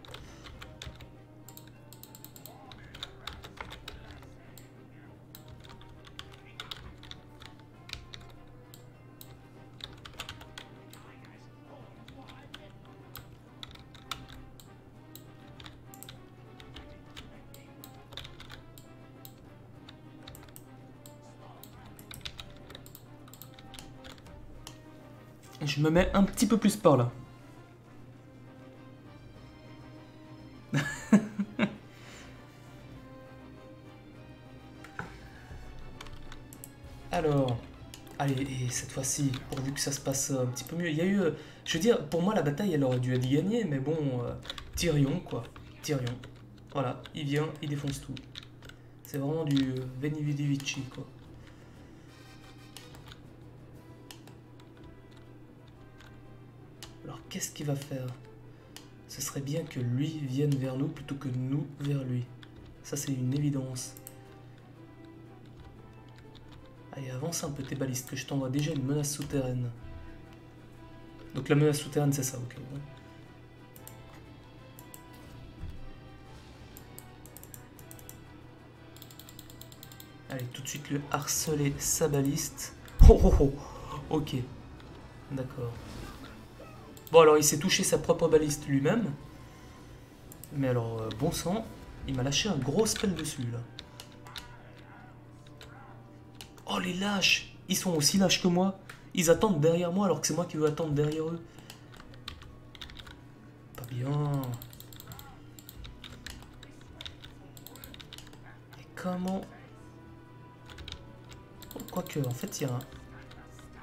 Je me mets un petit peu plus par là. Alors, allez, et cette fois-ci, pourvu que ça se passe un petit peu mieux. Il y a eu, je veux dire, pour moi la bataille elle aurait dû être gagnée, mais bon, Tyrion quoi, Tyrion. Voilà, il vient, il défonce tout. C'est vraiment du Veni Vidi Vici quoi. Qu'est-ce qu'il va faire? Ce serait bien que lui vienne vers nous plutôt que nous vers lui. Ça, c'est une évidence. Allez, avance un peu tes balistes, que je t'envoie déjà une menace souterraine. Donc la menace souterraine, c'est ça, ok. Allez, tout de suite le harceler, sa baliste. Oh, oh, oh. Ok, d'accord. Bon, alors il s'est touché sa propre baliste lui-même. Mais alors, bon sang, il m'a lâché un gros spell dessus, là. Oh, les lâches! Ils sont aussi lâches que moi. Ils attendent derrière moi, alors que c'est moi qui veux attendre derrière eux. Pas bien. Et comment... Oh, quoique, en fait, il y a un...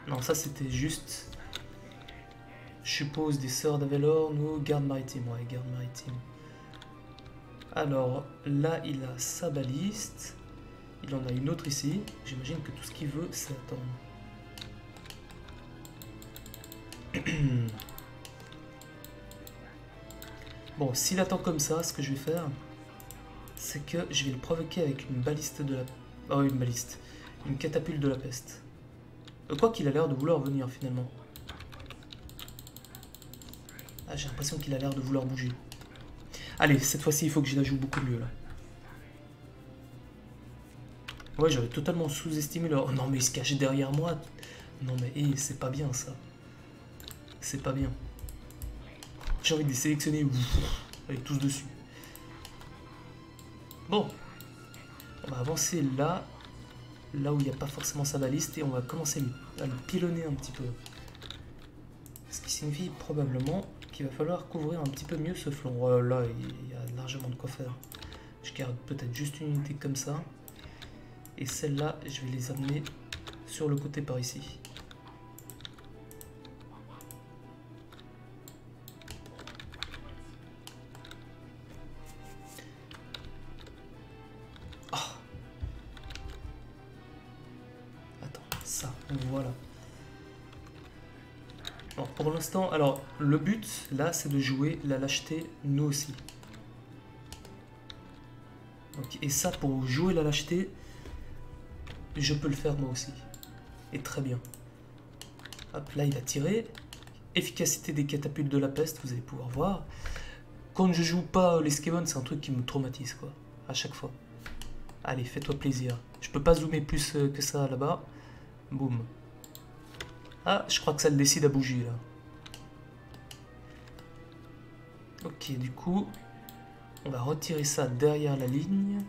Non, ça, c'était juste... Je suppose des sœurs d'Avelor, nous, garde maritime, ouais, garde maritime. Alors, là, il a sa baliste. Il en a une autre ici. J'imagine que tout ce qu'il veut, c'est attendre. Bon, s'il attend comme ça, ce que je vais faire, c'est que je vais le provoquer avec une baliste de la... Oh, une baliste. Une catapulte de la peste. Quoi qu'il a l'air de vouloir venir, finalement. Ah, j'ai l'impression qu'il a l'air de vouloir bouger. Allez, cette fois-ci, il faut que je la joue beaucoup mieux, là. Ouais, j'avais totalement sous-estimé leur... Oh, non, mais il se cachait derrière moi. Non, mais hey, c'est pas bien, ça. C'est pas bien. J'ai envie de les sélectionner. Allez, tous dessus. Bon. On va avancer là. Là où il n'y a pas forcément sa baliste. Et on va commencer à le pilonner un petit peu. Ce qui signifie probablement qu'il va falloir couvrir un petit peu mieux ce flanc. Oh là, il y a largement de quoi faire. Je garde peut-être juste une unité comme ça. Et celle-là, je vais les amener sur le côté par ici. ça, voilà. Alors pour l'instant, alors le but là c'est de jouer la lâcheté nous aussi. Okay. Et ça pour jouer la lâcheté, je peux le faire moi aussi. Et très bien. Hop là il a tiré. Efficacité des catapultes de la peste, vous allez pouvoir voir. Quand je joue pas les Skavens, c'est un truc qui me traumatise quoi, à chaque fois. Allez, fais-toi plaisir. Je peux pas zoomer plus que ça là-bas. Boum. Ah, je crois que ça le décide à bouger là. Ok, du coup, on va retirer ça derrière la ligne.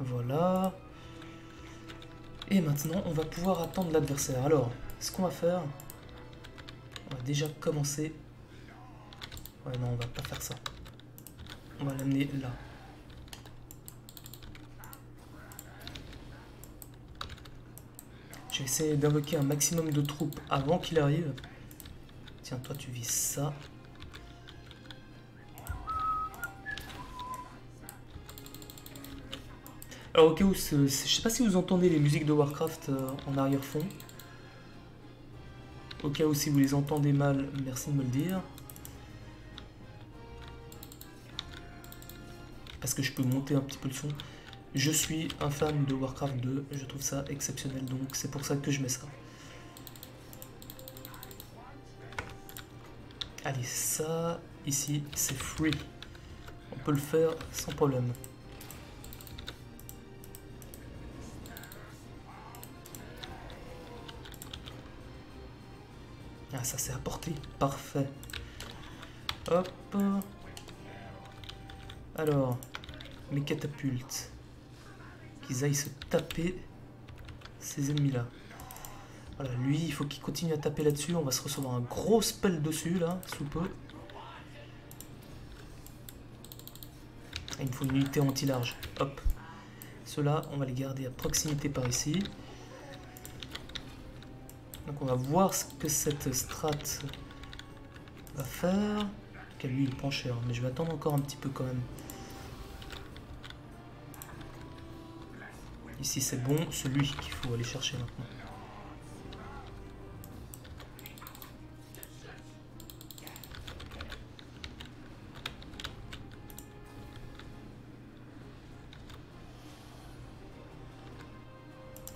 Voilà. Et maintenant, on va pouvoir attendre l'adversaire. Alors, ce qu'on va faire, on va déjà commencer. Ouais, non, on va pas faire ça. On va l'amener là. Je vais essayer d'invoquer un maximum de troupes avant qu'il arrive. Tiens, toi tu vises ça. Alors au cas où, je sais pas si vous entendez les musiques de Warcraft en arrière-fond. Au cas où si vous les entendez mal, merci de me le dire. Parce que je peux monter un petit peu le son. Je suis un fan de Warcraft 2, je trouve ça exceptionnel, donc c'est pour ça que je mets ça. Allez, ça, ici, c'est free. On peut le faire sans problème. Ah, ça c'est à portée, parfait. Hop. Alors, mes catapultes. Qu'ils aillent se taper ces ennemis là. Voilà, lui il faut qu'il continue à taper là-dessus. On va se recevoir un gros spell dessus là, sous peu. Et il me faut une unité anti-large. Hop. Ceux-là, on va les garder à proximité par ici. Donc on va voir ce que cette strat va faire. Ok, lui il prend cher, mais je vais attendre encore un petit peu quand même. Ici c'est bon, celui qu'il faut aller chercher maintenant.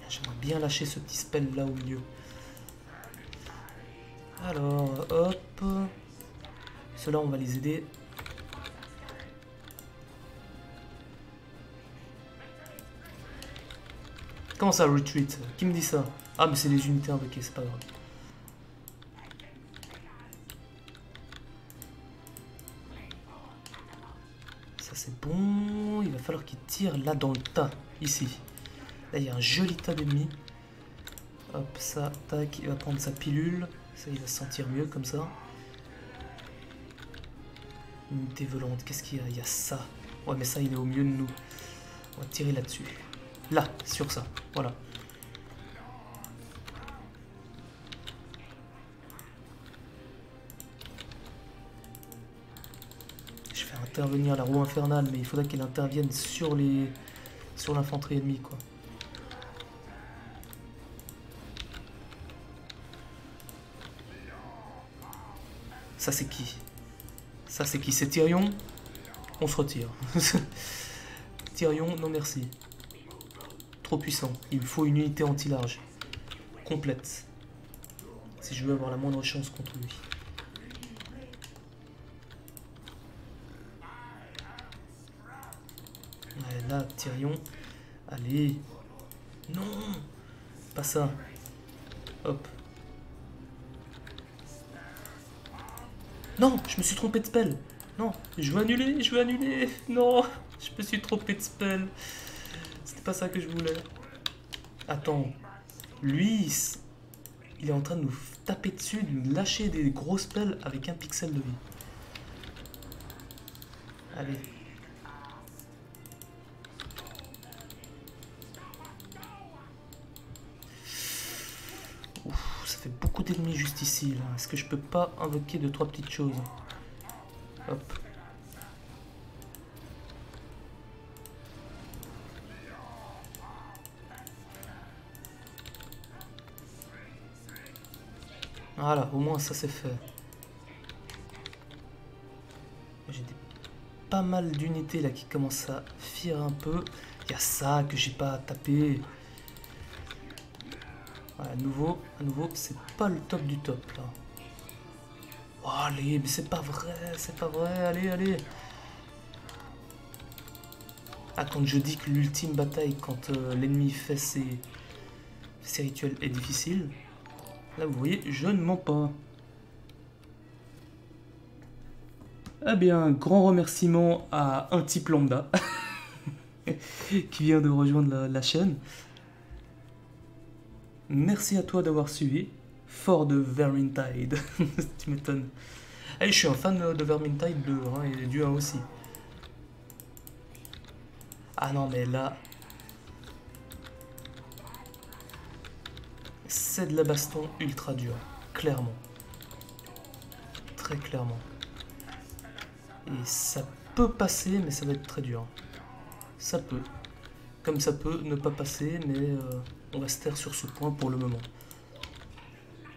J'aimerais bien lâcher ce petit spell là au milieu. Alors, hop. Ceux-là on va les aider. Comment ça, retreat? Qui me dit ça? Ah, mais c'est les unités invoquées, c'est pas grave. Ça, c'est bon. Il va falloir qu'il tire là dans le tas, ici. Là, il y a un joli tas d'ennemis. Hop, ça, tac, il va prendre sa pilule. Ça, il va se sentir mieux comme ça. Unité volante, qu'est-ce qu'il y a? Il y a ça. Ouais, mais ça, il est au milieu de nous. On va tirer là-dessus. Là, sur ça, voilà. Je vais intervenir la roue infernale, mais il faudra qu'elle intervienne sur les, sur l'infanterie ennemie, quoi. Ça c'est qui? Ça c'est qui? C'est Tyrion? On se retire. Tyrion, non merci. Puissant, il faut une unité anti-large complète si je veux avoir la moindre chance contre lui. Ouais, là Tyrion, allez, non pas ça, hop, non je me suis trompé de spell, non je veux annuler, non je me suis trompé de spell. Pas ça que je voulais. Attends, lui il est en train de nous taper dessus, de nous lâcher des gros spells avec un pixel de vie. Allez, ouf, ça fait beaucoup d'ennemis juste ici là. Est-ce que je peux pas invoquer deux trois petites choses? Hop. Voilà, au moins ça c'est fait. J'ai pas mal d'unités là qui commencent à fier un peu. Il y a ça que j'ai pas tapé. Voilà, à nouveau, c'est pas le top du top là. Oh, allez, mais c'est pas vrai, allez, allez. Ah, quand je dis que l'ultime bataille, quand l'ennemi fait ses rituels est difficile, là vous voyez, je ne mens pas. Eh bien, grand remerciement à un type lambda qui vient de rejoindre la chaîne. Merci à toi d'avoir suivi. Fort de Vermintide, tu m'étonnes. Je suis un fan de Vermintide 2 hein, et du 1 aussi. Ah non, mais là, c'est de la baston ultra dure, clairement. Très clairement. Et ça peut passer, mais ça va être très dur. Ça peut. Comme ça peut ne pas passer, mais on va se taire sur ce point pour le moment.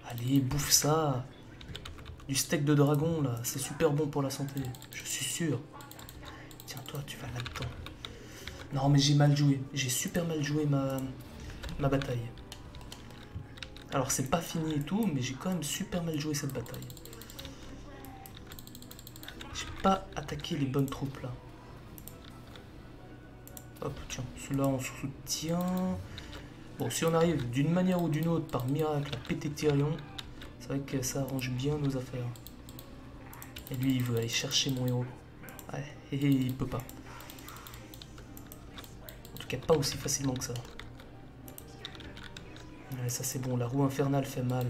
Allez, bouffe ça. Du steak de dragon, là, c'est super bon pour la santé, je suis sûr. Tiens, toi, tu vas là-dedans. Non mais j'ai mal joué, j'ai super mal joué ma bataille. Alors c'est pas fini et tout, mais j'ai quand même super mal joué cette bataille. J'ai pas attaqué les bonnes troupes là. Hop, tiens, ceux-là on soutient. Bon, si on arrive d'une manière ou d'une autre, par miracle, à péter Tyrion, c'est vrai que ça arrange bien nos affaires. Et lui, il veut aller chercher mon héros. Ouais, et il peut pas. Pas aussi facilement que ça. Ouais, ça c'est bon, la roue infernale fait mal.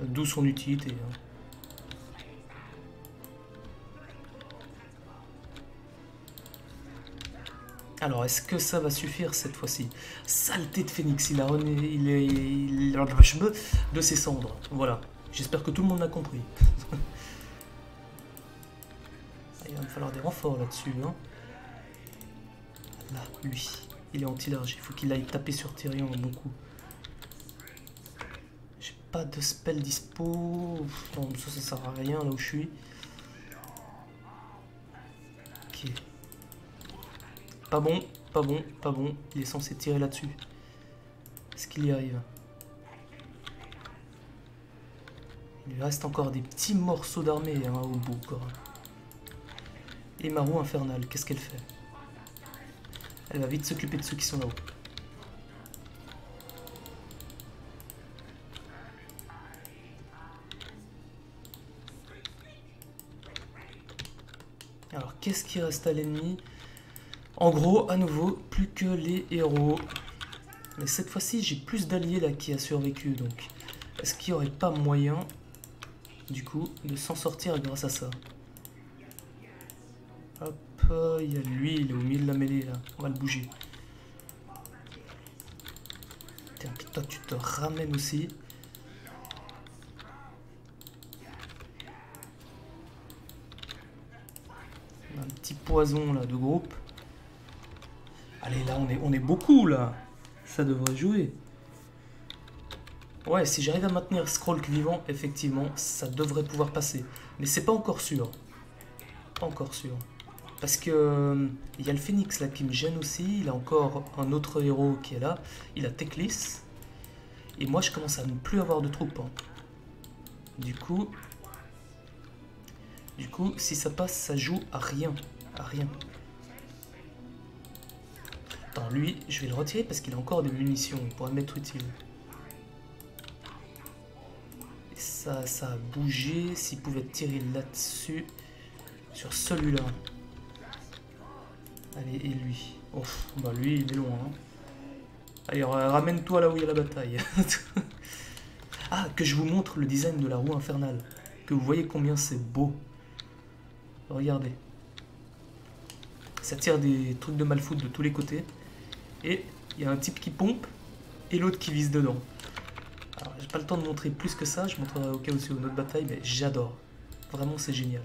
D'où son utilité. Hein. Alors, est-ce que ça va suffire cette fois-ci? Saleté de phénix, il est de ses cendres. Voilà, j'espère que tout le monde l'a compris. Il va me falloir des renforts là-dessus. Hein. Là, lui, il est anti-large, il faut qu'il aille taper sur Tyrion un bon coup. J'ai pas de spell dispo. Non, ça sert à rien là où je suis. Ok. Pas bon, pas bon, pas bon. Il est censé tirer là-dessus. Est-ce qu'il y arrive? Il lui reste encore des petits morceaux d'armée hein, au bout encore. Et ma roue infernale, qu'est-ce qu'elle fait? Elle va vite s'occuper de ceux qui sont là-haut. Alors, qu'est-ce qui reste à l'ennemi? En gros, à nouveau, plus que les héros. Mais cette fois-ci, j'ai plus d'alliés là qui a survécu. Donc, est-ce qu'il n'y aurait pas moyen, du coup, de s'en sortir grâce à ça? Hop. Il y a lui, il est au milieu de la mêlée là. On va le bouger. Tiens, toi tu te ramènes aussi. On a un petit poison là de groupe. Allez là on est beaucoup là. Ça devrait jouer. Ouais, si j'arrive à maintenir Skrolk vivant, effectivement, ça devrait pouvoir passer. Mais c'est pas encore sûr. Pas encore sûr. Parce que y a le phénix là qui me gêne aussi, il a encore un autre héros qui est là, il a Teclis, et moi je commence à ne plus avoir de troupes. Hein. Du coup, si ça passe, ça joue à rien, Attends, lui, je vais le retirer parce qu'il a encore des munitions, il pourrait m'être utile. Et ça a bougé, s'il pouvait tirer là-dessus, sur celui-là. Allez, et lui? Oh, bah lui, il est loin. Hein. Allez, ramène-toi là où il y a la bataille. Ah, que je vous montre le design de la roue infernale. Que vous voyez combien c'est beau. Regardez. Ça tire des trucs de malfoot de tous les côtés. Et il y a un type qui pompe et l'autre qui vise dedans. Alors, j'ai pas le temps de montrer plus que ça. Je montrerai au cas où c'est une autre bataille, mais j'adore. Vraiment, c'est génial.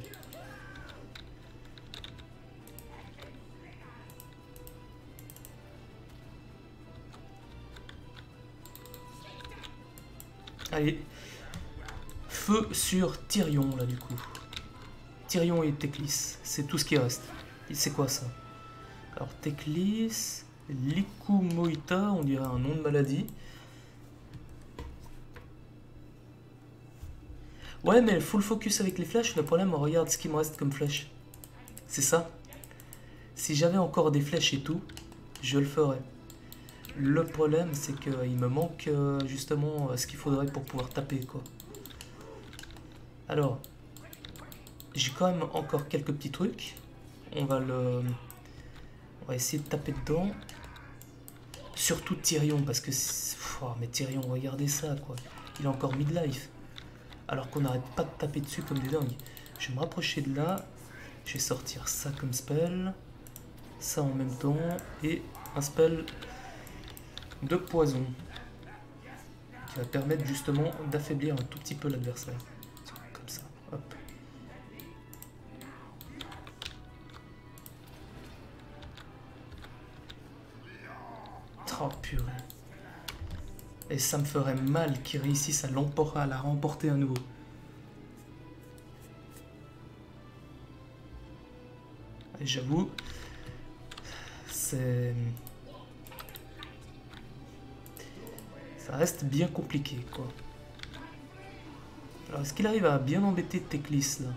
Allez, feu sur Tyrion, là, du coup. Tyrion et Teclis, c'est tout ce qui reste. C'est quoi, ça? Alors, Teclis, Likumoita, on dirait un nom de maladie. Ouais, mais full focus avec les flèches, le problème, on regarde ce qui me reste comme flèche. C'est ça. Si j'avais encore des flèches et tout, je le ferais. Le problème, c'est qu'il me manque justement ce qu'il faudrait pour pouvoir taper, quoi. Alors, j'ai quand même encore quelques petits trucs. On va essayer de taper dedans. Surtout Tyrion, parce que... Oh, mais Tyrion, regardez ça, quoi. Il a encore midlife. Alors qu'on n'arrête pas de taper dessus comme des dingues. Je vais me rapprocher de là. Je vais sortir ça comme spell. Ça en même temps. Et un spell de poison. Qui va permettre justement d'affaiblir un tout petit peu l'adversaire. Comme ça. Hop. Oh purée. Et ça me ferait mal qu'il réussisse à la remporter à nouveau. Et j'avoue, c'est... Ça reste bien compliqué, quoi. Alors, est-ce qu'il arrive à bien embêter Teclis, là?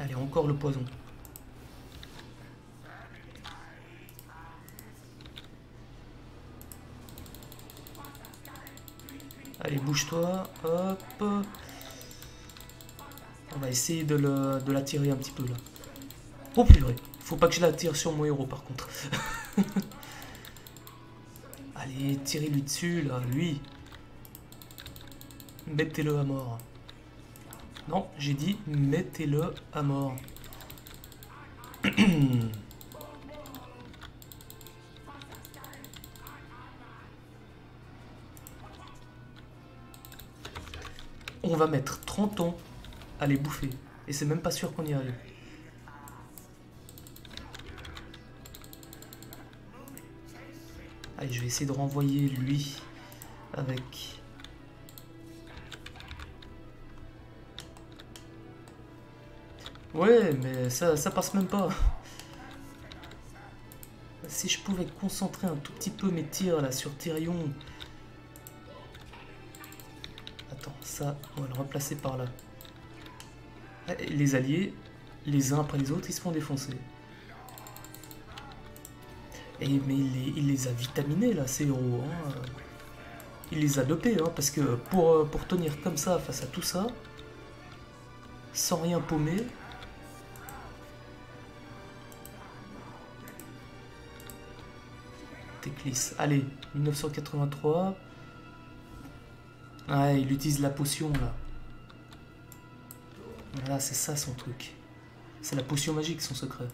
Allez, encore le poison. Allez, bouge-toi. Hop. On va essayer de l'attirer un petit peu, là. Oh, purée. Faut pas que je l'attire sur mon héros, par contre. Allez, tirez-lui dessus, là. Lui. Mettez-le à mort. Non, j'ai dit mettez-le à mort. On va mettre 30 ans à les bouffer. Et c'est même pas sûr qu'on y arrive. Allez, je vais essayer de renvoyer lui avec... Ouais, mais ça passe même pas. Si je pouvais concentrer un tout petit peu mes tirs là sur Tyrion. Attends, ça, on va le remplacer par là. Les alliés, les uns après les autres, ils se font défoncer. Et mais il les a vitaminés là, ces héros. Hein. Il les a dopés, hein, parce que pour tenir comme ça face à tout ça, sans rien paumer. Teclis. Allez, 1983. Ah, il utilise la potion, là. Voilà, c'est ça, son truc. C'est la potion magique, son secret.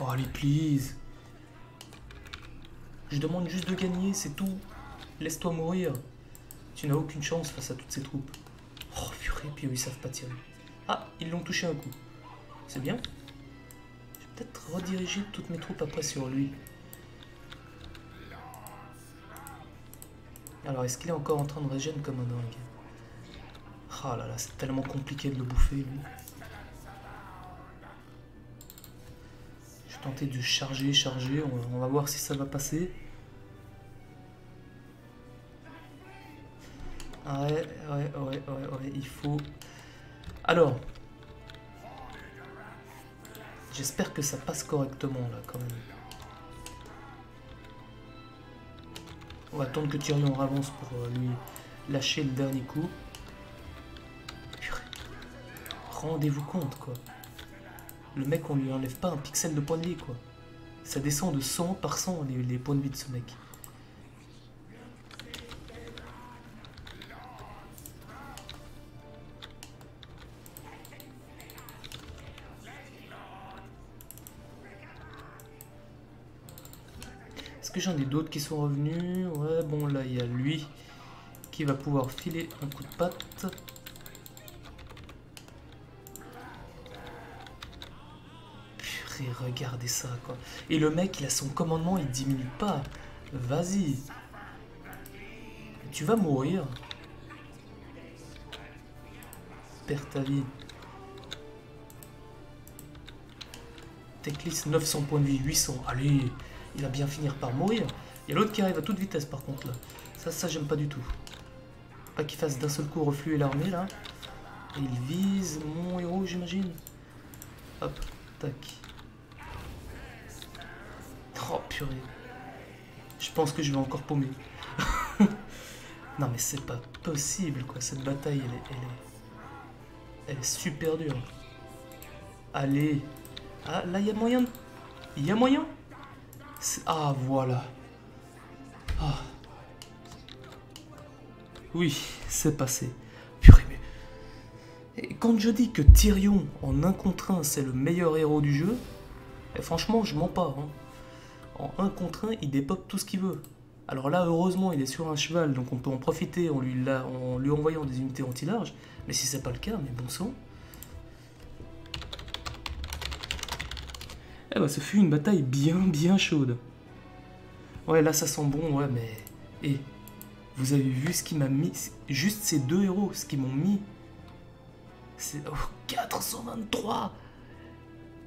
Oh, allez, please. Je demande juste de gagner, c'est tout. Laisse-toi mourir. Tu n'as aucune chance face à toutes ces troupes. Oh, purée, puis eux, ils savent pas tirer. Ah, ils l'ont touché un coup. C'est bien. Peut-être rediriger toutes mes troupes après sur lui. Alors, est-ce qu'il est encore en train de régénérer comme un dingue? Oh là là, c'est tellement compliqué de le bouffer, lui. Je vais tenter de charger. On va voir si ça va passer. Ouais, il faut... Alors... J'espère que ça passe correctement, là, quand même. On va attendre que Tyrion avance pour lui lâcher le dernier coup. Purée. Rendez-vous compte, quoi. Le mec, on lui enlève pas un pixel de point de vie, quoi. Ça descend de 100 par 100, les points de vie de ce mec. Est-ce que j'en ai d'autres qui sont revenus? Ouais, bon, là, il y a lui qui va pouvoir filer un coup de patte. Purée, rentrée, regardez ça quoi. Et le mec il a son commandement, il diminue pas. Vas-y. Tu vas mourir. Perds ta vie. Teclis 900 points de vie, 800. Allez, il va bien finir par mourir. Il y a l'autre qui arrive à toute vitesse par contre là. Ça j'aime pas du tout. Pas qu'il fasse d'un seul coup refluer l'armée là. Et il vise mon héros j'imagine. Hop, tac. Oh purée. Je pense que je vais encore paumer. Non mais c'est pas possible quoi. Cette bataille elle est super dure. Allez. Ah là il y a moyen. Il y a moyen. Ah voilà. Ah. Oui, c'est passé. Purée mais. Et quand je dis que Tyrion en 1 contre 1 c'est le meilleur héros du jeu, et franchement je mens pas. Hein. En 1 contre 1 il dépote tout ce qu'il veut. Alors là, heureusement, il est sur un cheval, donc on peut en profiter en lui envoyant des unités anti-large. Mais si c'est pas le cas, mais bon sang. Eh ben, ce fut une bataille bien chaude. Ouais, là, ça sent bon, ouais, mais... Et vous avez vu ce qu'il m'a mis? Juste ces deux héros, ce qu'ils m'ont mis. C'est... Oh, 423.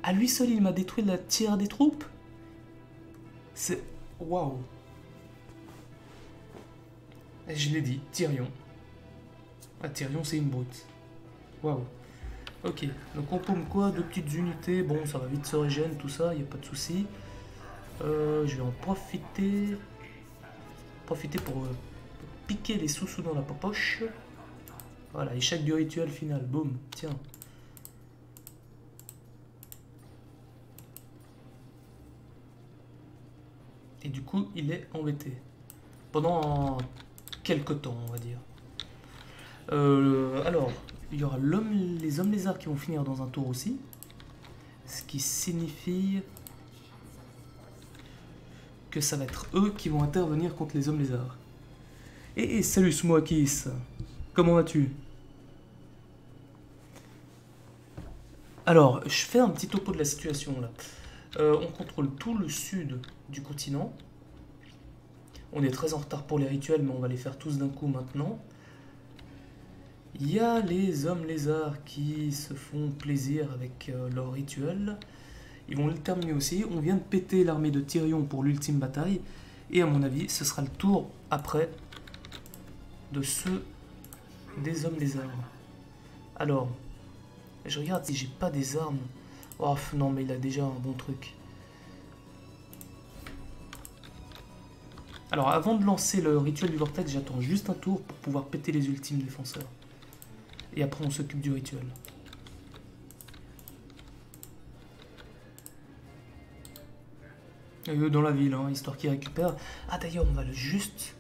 À lui seul, il m'a détruit la tiers des troupes. C'est... Waouh. Je l'ai dit, Tyrion. Ah, Tyrion, c'est une brute. Waouh. Ok, donc on pompe quoi? Deux petites unités. Bon, ça va vite se régène, tout ça, il n'y a pas de souci. Je vais en profiter. Profiter pour piquer les sous-sous dans la poche. Voilà, échec du rituel final. Boum, tiens. Et du coup, il est embêté. Pendant... quelques temps, on va dire. Alors, il y aura les hommes lézards qui vont finir dans un tour aussi. Ce qui signifie que ça va être eux qui vont intervenir contre les hommes lézards. Et salut Smoakis, comment vas-tu? Alors, je fais un petit topo de la situation là. On contrôle tout le sud du continent. On est très en retard pour les rituels, mais on va les faire tous d'un coup maintenant. Il y a les hommes lézards qui se font plaisir avec leurs rituels. Ils vont le terminer aussi. On vient de péter l'armée de Tyrion pour l'ultime bataille. Et à mon avis, ce sera le tour après de ceux des hommes lézards. Alors, je regarde si j'ai pas des armes. Oh non, mais il a déjà un bon truc. Alors avant de lancer le rituel du vortex, j'attends juste un tour pour pouvoir péter les ultimes défenseurs. Et après on s'occupe du rituel. Et eux dans la ville, hein, histoire qu'ils récupèrent. Ah d'ailleurs on va juste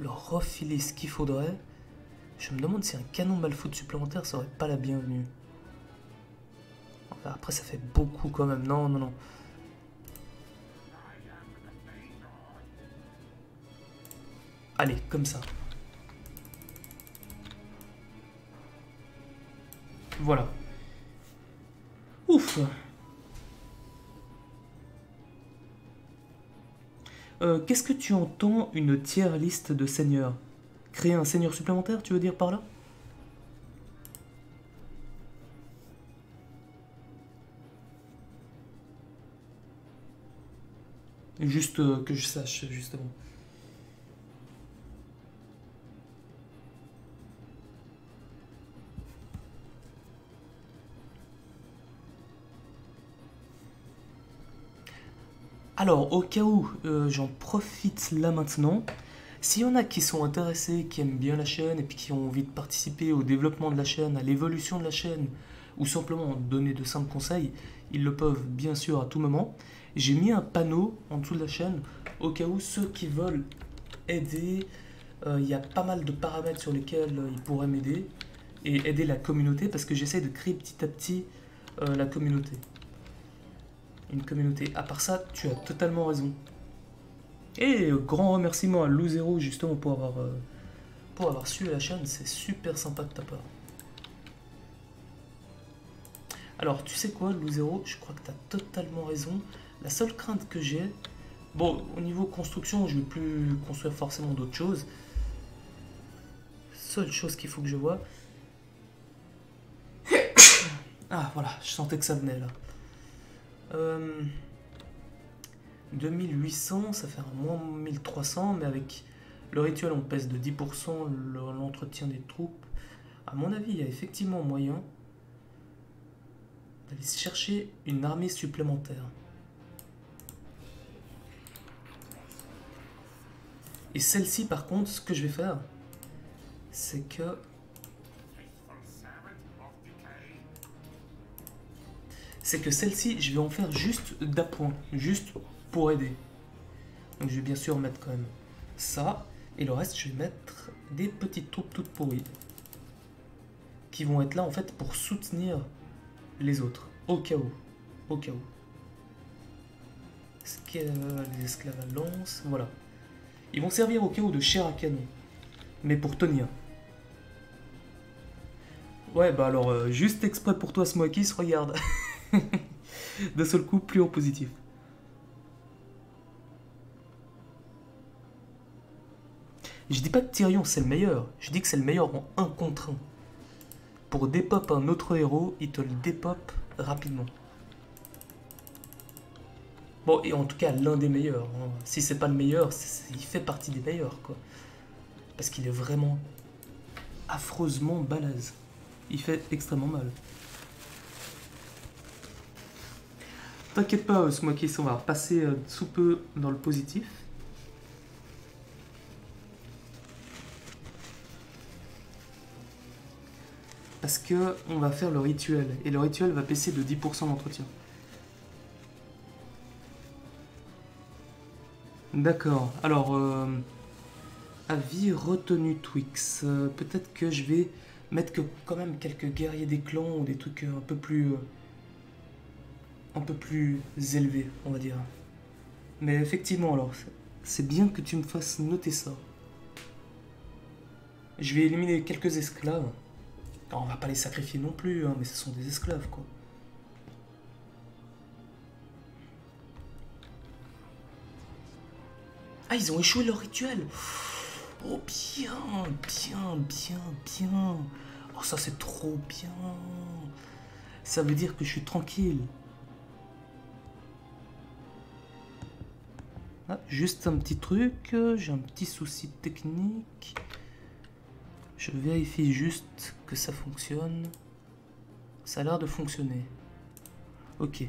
leur refiler ce qu'il faudrait. Je me demande si un canon mal foutu supplémentaire serait pas la bienvenue. Enfin, après ça fait beaucoup quand même, non. Allez, comme ça. Voilà. Ouf. Qu'est-ce que tu entends une tier liste de seigneurs? Créer un seigneur supplémentaire, tu veux dire par là? Juste que je sache, justement. Alors, au cas où, j'en profite là maintenant, s'il y en a qui sont intéressés, qui aiment bien la chaîne et puis qui ont envie de participer au développement de la chaîne, à l'évolution de la chaîne, ou simplement donner de simples conseils, ils le peuvent bien sûr à tout moment. J'ai mis un panneau en dessous de la chaîne, au cas où ceux qui veulent aider, il y a pas mal de paramètres sur lesquels ils pourraient m'aider, et aider la communauté, parce que j'essaie de créer petit à petit la communauté. Une communauté. À part ça, tu as totalement raison. Et grand remerciement à Louzero justement pour avoir suivi la chaîne. C'est super sympa de ta part. Alors, tu sais quoi, Luzero, je crois que tu as totalement raison. La seule crainte que j'ai... Bon, au niveau construction, je ne vais plus construire forcément d'autres choses. Seule chose qu'il faut que je vois... Ah, voilà, je sentais que ça venait, là. 2800, ça fait un moins 1300, mais avec le rituel, on pèse de 10% l'entretien des troupes. À mon avis, il y a effectivement moyen d'aller chercher une armée supplémentaire. Et celle-ci, par contre, ce que je vais faire, c'est que... celle-ci, je vais en faire juste d'appoint, juste pour aider. Donc je vais bien sûr mettre quand même ça, et le reste je vais mettre des petites troupes toutes pourries, qui vont être là en fait pour soutenir les autres, au cas où. Les esclaves à lance, voilà. Ils vont servir au cas où de chair à canon, mais pour tenir. Ouais bah alors, juste exprès pour toi Smoakis, regarde. D'un seul coup, plus en positif. Je dis pas que Tyrion c'est le meilleur, je dis que c'est le meilleur en 1 contre 1. Pour dépop un autre héros, il te le dépop rapidement. Bon, et en tout cas l'un des meilleurs, hein. Si c'est pas le meilleur, il fait partie des meilleurs quoi. Parce qu'il est vraiment affreusement balèze. Il fait extrêmement mal. T'inquiète pas, Smokies, on va repasser sous peu dans le positif. Parce que on va faire le rituel, et le rituel va baisser de 10% d'entretien. D'accord, alors... avis retenu Twix. Peut-être que je vais mettre que, quand même quelques guerriers des clans ou des trucs un peu plus élevé, on va dire. Mais effectivement, alors, c'est bien que tu me fasses noter ça. Je vais éliminer quelques esclaves. Alors, on va pas les sacrifier non plus, hein, mais ce sont des esclaves, quoi. Ah, ils ont échoué leur rituel. Oh, bien. Oh, ça, c'est trop bien. Ça veut dire que je suis tranquille. Ah, juste un petit truc, j'ai un petit souci technique. Je vérifie juste que ça fonctionne. Ça a l'air de fonctionner. Ok.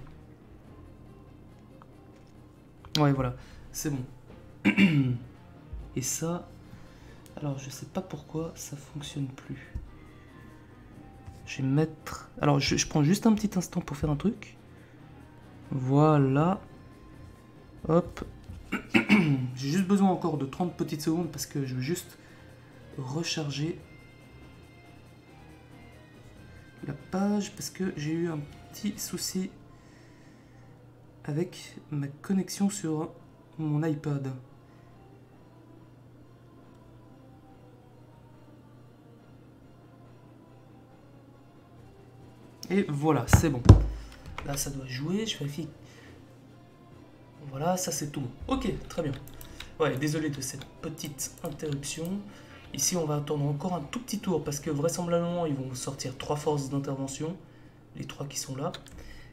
Ouais, voilà, c'est bon. Et ça, alors je sais pas pourquoi ça fonctionne plus. Je vais mettre... Alors je prends juste un petit instant pour faire un truc. Voilà. Hop. J'ai juste besoin encore de 30 petites secondes parce que je veux juste recharger la page parce que j'ai eu un petit souci avec ma connexion sur mon iPad. Et voilà, c'est bon. Là, ça doit jouer. Je vérifie. Voilà, ça c'est tout. Ok, très bien. Ouais, désolé de cette petite interruption. Ici, on va attendre encore un tout petit tour parce que vraisemblablement, ils vont sortir 3 forces d'intervention. Les 3 qui sont là.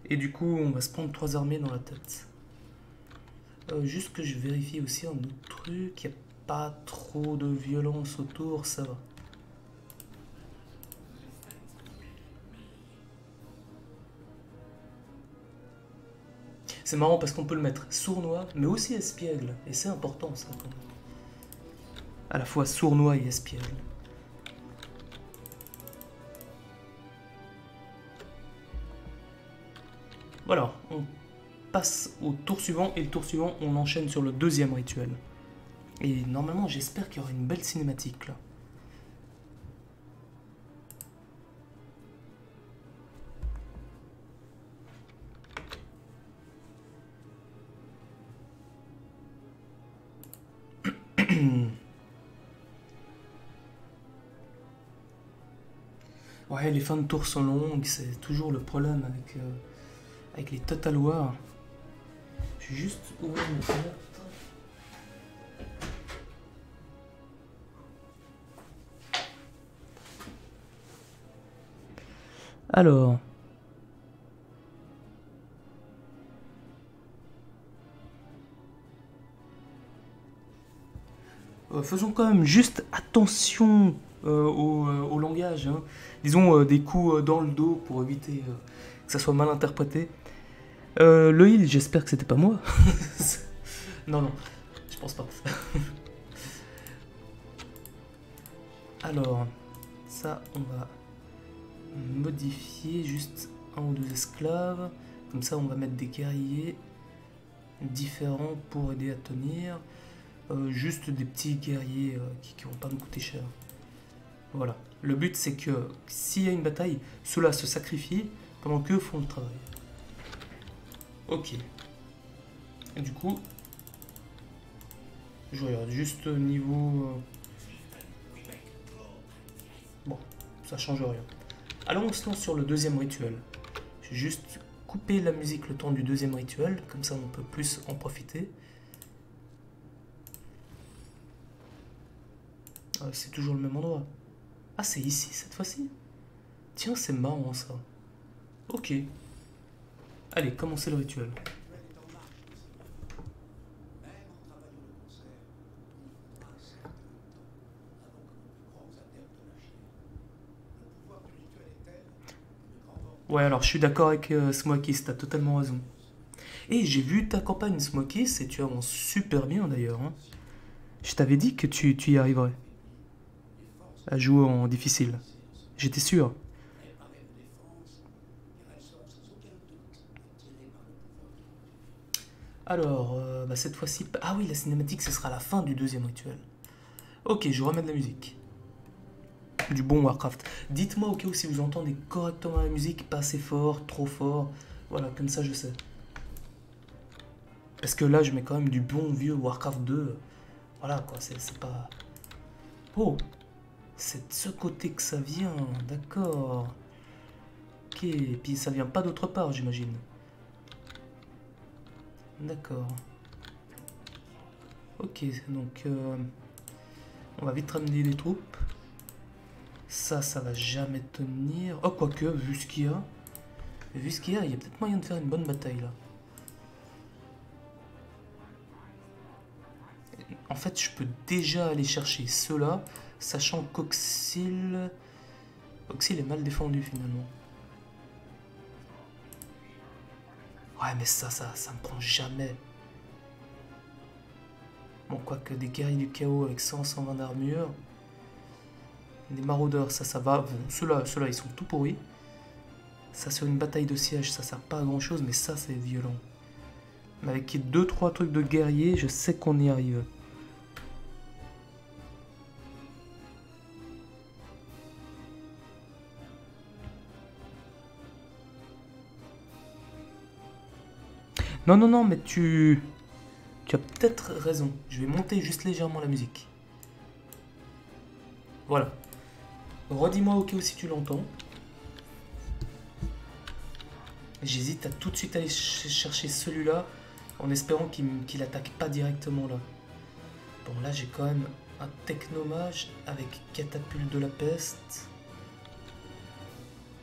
Et du coup, on va se prendre 3 armées dans la tête. Juste que je vérifie aussi un autre truc. Il n'y a pas trop de violence autour, ça va. C'est marrant parce qu'on peut le mettre sournois, mais aussi espiègle. Et c'est important ça. À la fois sournois et espiègle. Voilà, on passe au tour suivant. Et le tour suivant, on enchaîne sur le deuxième rituel. Et normalement, j'espère qu'il y aura une belle cinématique là. Ouais, les fins de tour sont longues, c'est toujours le problème avec, avec les Total War. Je vais juste ouvrir mes cartes. Alors... faisons quand même juste attention au langage, hein. Disons des coups dans le dos pour éviter que ça soit mal interprété. Le heal, j'espère que c'était pas moi. Non, non, je pense pas. Alors, ça, on va modifier juste un ou deux esclaves. Comme ça, on va mettre des guerriers différents pour aider à tenir. Juste des petits guerriers qui vont pas me coûter cher. Voilà. Le but, c'est que s'il y a une bataille, ceux-là se sacrifient pendant qu'eux font le travail. Ok. Et du coup, je regarde juste niveau... Bon, ça change rien. Alors on se lance sur le deuxième rituel. Je vais juste couper la musique le temps du deuxième rituel, comme ça on peut plus en profiter. C'est toujours le même endroit. Ah, c'est ici cette fois-ci. Tiens, c'est marrant ça. Ok. Allez, commencez le rituel. Ouais, alors je suis d'accord avec Smokis, t'as totalement raison. Et j'ai vu ta campagne Smokis et tu avances super bien d'ailleurs, hein. Je t'avais dit que tu y arriverais. À jouer en difficile. J'étais sûr. Alors, bah cette fois-ci... Ah oui, la cinématique, ce sera la fin du deuxième rituel. Ok, je remets de la musique. Du bon Warcraft. Dites-moi, ok, si vous entendez correctement la musique, pas assez fort, trop fort. Voilà, comme ça, je sais. Parce que là, je mets quand même du bon vieux Warcraft 2. Voilà, quoi, c'est pas... Oh! C'est de ce côté que ça vient, d'accord. Ok, et puis ça vient pas d'autre part, j'imagine. D'accord. Ok, donc on va vite ramener les troupes. Ça va jamais tenir. Oh, quoique, vu ce qu'il y a. Vu ce qu'il y a, il y a peut-être moyen de faire une bonne bataille, là. En fait, je peux déjà aller chercher ceux-là. Sachant qu'Oxyl... Oxyl est mal défendu finalement. Ouais mais ça me prend jamais. Bon, quoique des guerriers du chaos avec 100-120 d'armure. Des maraudeurs, ça va. Bon, ceux-là ils sont tout pourris. Ça sur une bataille de siège, ça sert pas à grand chose, mais ça c'est violent. Mais avec 2-3 trucs de guerriers, je sais qu'on y arrive. Non, non, non, mais tu as peut-être raison. Je vais monter juste légèrement la musique. Voilà. Redis-moi ok si tu l'entends. J'hésite à tout de suite aller chercher celui-là en espérant qu'il attaque pas directement là. Bon, là, j'ai quand même un technomage avec catapulte de la peste.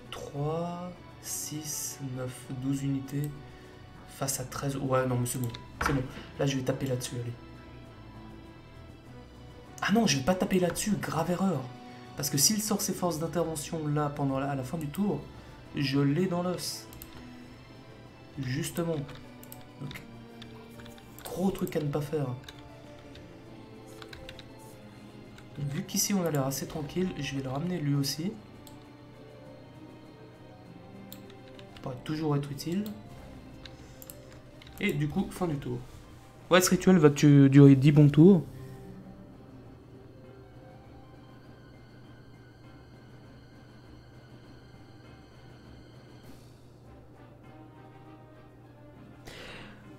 3, 6, 9, 12 unités. Face à 13... Ouais, non, mais c'est bon. C'est bon. Là, je vais taper là-dessus, allez. Ah non, je vais pas taper là-dessus. Grave erreur. Parce que s'il sort ses forces d'intervention, là, pendant à la fin du tour, je l'ai dans l'os. Justement. Donc, gros truc à ne pas faire. Vu qu'ici, on a l'air assez tranquille, je vais le ramener lui aussi. Ça pourrait toujours être utile. Et du coup, fin du tour. Ouais, ce rituel va durer 10 bons tours.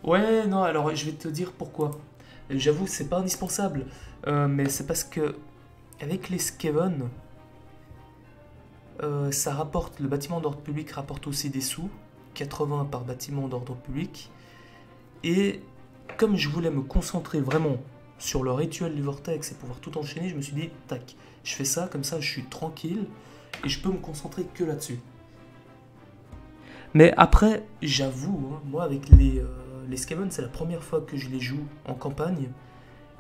Ouais, non, alors je vais te dire pourquoi. J'avoue, c'est pas indispensable. Mais c'est parce que, avec les Skavens, Ça rapporte, le bâtiment d'ordre public rapporte aussi des sous, 80 par bâtiment d'ordre public. Et comme je voulais me concentrer vraiment sur le rituel du vortex et pouvoir tout enchaîner, je me suis dit, tac, je fais ça, comme ça je suis tranquille et je peux me concentrer que là-dessus. Mais après, j'avoue, hein, moi avec les Skavens, c'est la première fois que je les joue en campagne.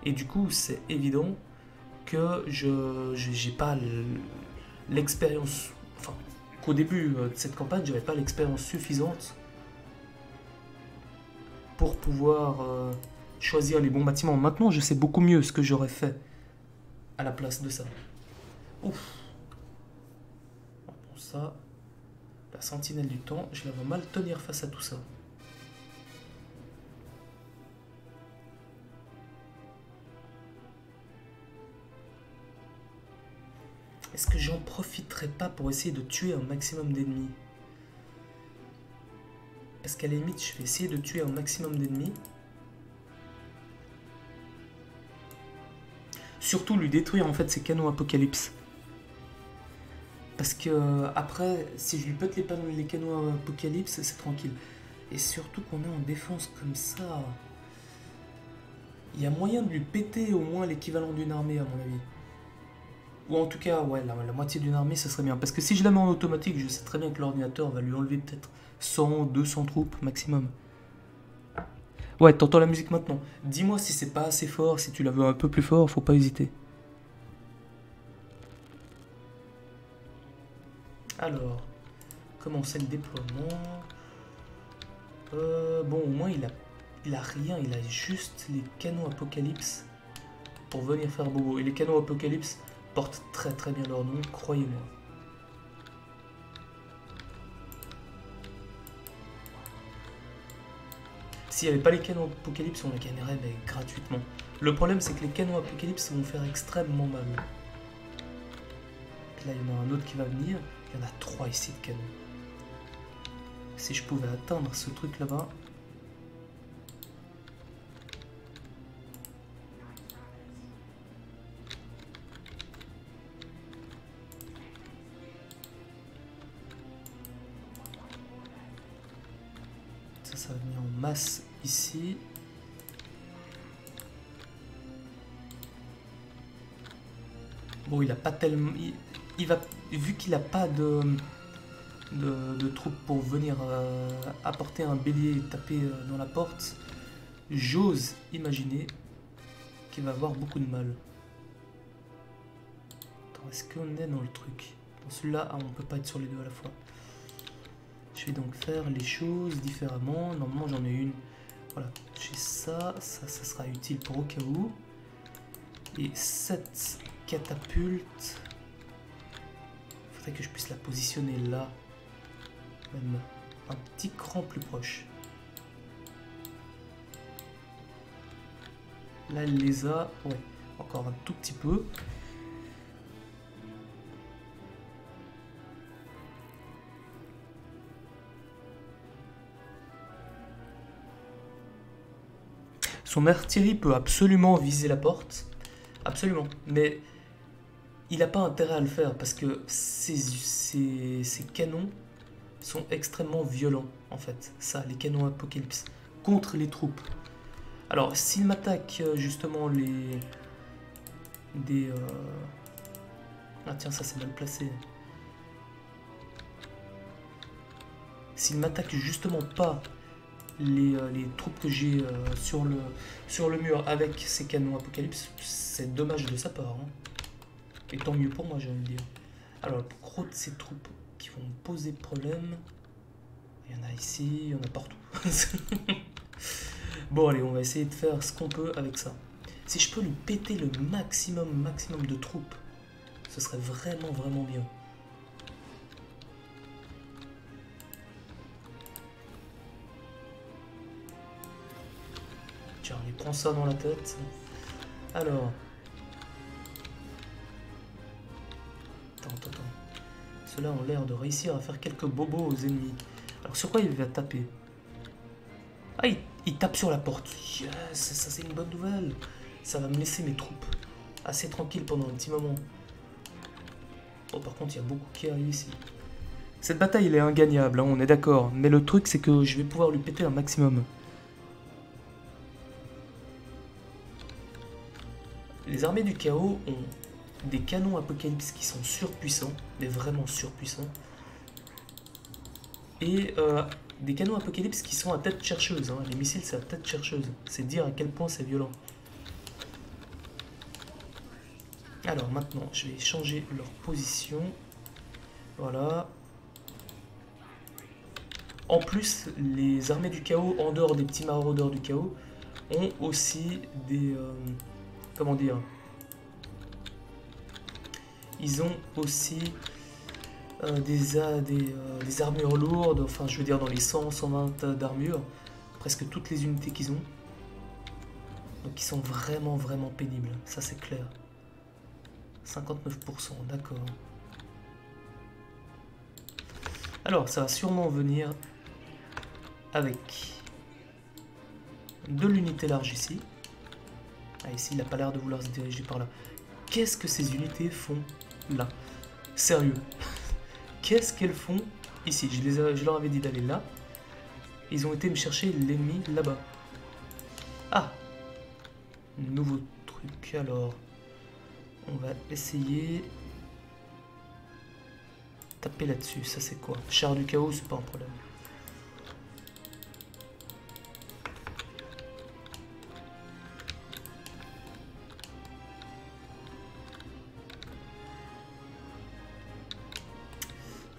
Et du coup, c'est évident que je n'ai pas l'expérience... Enfin, qu'au début de cette campagne, je n'avais pas l'expérience suffisante pour pouvoir choisir les bons bâtiments. Maintenant, je sais beaucoup mieux ce que j'aurais fait à la place de ça. Ouf. Bon, ça... La sentinelle du temps, je la vois mal tenir face à tout ça. Est-ce que j'en profiterai pas pour essayer de tuer un maximum d'ennemis? Parce qu'à la limite, je vais essayer de tuer un maximum d'ennemis. Surtout lui détruire en fait ses canons apocalypse. Parce que après, si je lui pète les canons apocalypse, c'est tranquille. Et surtout qu'on est en défense comme ça. Il y a moyen de lui péter au moins l'équivalent d'une armée à mon avis. Ou en tout cas, ouais, la moitié d'une armée, ça serait bien. Parce que si je la mets en automatique, je sais très bien que l'ordinateur va lui enlever peut-être 100, 200 troupes maximum. Ouais, t'entends la musique maintenant. Dis-moi si c'est pas assez fort, si tu la veux un peu plus fort, faut pas hésiter. Alors, commencer le déploiement. Bon, au moins, il a rien. Il a juste les canons apocalypse pour venir faire bobo. Et les canons apocalypse portent très très bien leur nom, croyez-moi. S'il n'y avait pas les canons apocalypse, on les gagnerait mais gratuitement. Le problème, c'est que les canons apocalypse vont faire extrêmement mal. Là, il y en a un autre qui va venir. Il y en a 3 ici de canons. Si je pouvais atteindre ce truc là-bas. Ça, ça va venir en masse ici. Bon, il a pas tellement... Il va, vu qu'il n'a pas de troupes pour venir apporter un bélier et taper dans la porte, j'ose imaginer qu'il va avoir beaucoup de mal. Attends, est-ce qu'on est dans le truc? Dans celui-là, ah, on ne peut pas être sur les deux à la fois. Je vais donc faire les choses différemment. Normalement, j'en ai une. Voilà, j'ai ça. Ça sera utile pour au cas où. Et cette catapulte... que je puisse la positionner là, même un petit cran plus proche. Là, elle les a, ouais, encore un tout petit peu. Son artillerie peut absolument viser la porte, absolument, mais il n'a pas intérêt à le faire parce que ces canons sont extrêmement violents en fait, ça, les canons apocalypse, contre les troupes. Alors s'il m'attaque justement les... Ah tiens, ça c'est mal placé. S'il m'attaque justement pas les troupes que j'ai sur le mur avec ces canons apocalypse, c'est dommage de sa part, hein. Et tant mieux pour moi, j'ai envie de dire. Alors, le gros de ces troupes qui vont poser problème, il y en a ici, il y en a partout. Bon, allez, on va essayer de faire ce qu'on peut avec ça. Si je peux lui péter le maximum de troupes, ce serait vraiment, vraiment bien. Tiens, on lui prend ça dans la tête. Alors... Attends. Ceux-là ont l'air de réussir à faire quelques bobos aux ennemis. Alors sur quoi il va taper? Ah, il tape sur la porte. Yes, ça c'est une bonne nouvelle. Ça va me laisser mes troupes assez tranquilles pendant un petit moment. Oh, par contre, il y a beaucoup qui arrivent ici. Cette bataille, elle est ingagnable, hein, on est d'accord. Mais le truc, c'est que je vais pouvoir lui péter un maximum. Les armées du chaos ont des canons apocalypse qui sont surpuissants, mais vraiment surpuissants. Et des canons apocalypse qui sont à tête chercheuse. Hein. Les missiles, c'est à tête chercheuse. C'est dire à quel point c'est violent. Alors maintenant, je vais changer leur position. Voilà. En plus, les armées du chaos, en dehors des petits maraudeurs du chaos, ont aussi des... comment dire? Ils ont aussi des armures lourdes, enfin je veux dire dans les 100-120 d'armure, presque toutes les unités qu'ils ont. Donc ils sont vraiment pénibles, ça c'est clair. 59%, d'accord. Alors ça va sûrement venir avec de l'unité large ici. Ah, ici il n'a pas l'air de vouloir se diriger par là. Qu'est-ce que ces unités font là? Sérieux. Qu'est-ce qu'elles font ici? Je leur avais dit d'aller là. Ils ont été me chercher l'ennemi là-bas. Ah, nouveau truc alors. On va essayer... taper là-dessus, ça c'est quoi? Char du chaos, c'est pas un problème.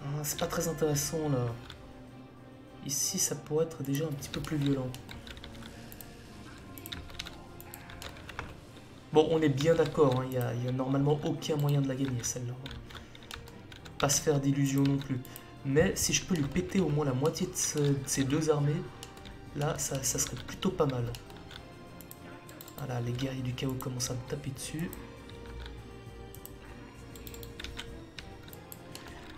Ah, c'est pas très intéressant là. Ici ça pourrait être déjà un petit peu plus violent. Bon, on est bien d'accord, hein, il n'y a normalement aucun moyen de la gagner, celle-là. Pas se faire d'illusions non plus. Mais si je peux lui péter au moins la moitié de, ces deux armées, là, ça serait plutôt pas mal. Voilà, les guerriers du chaos commencent à me taper dessus.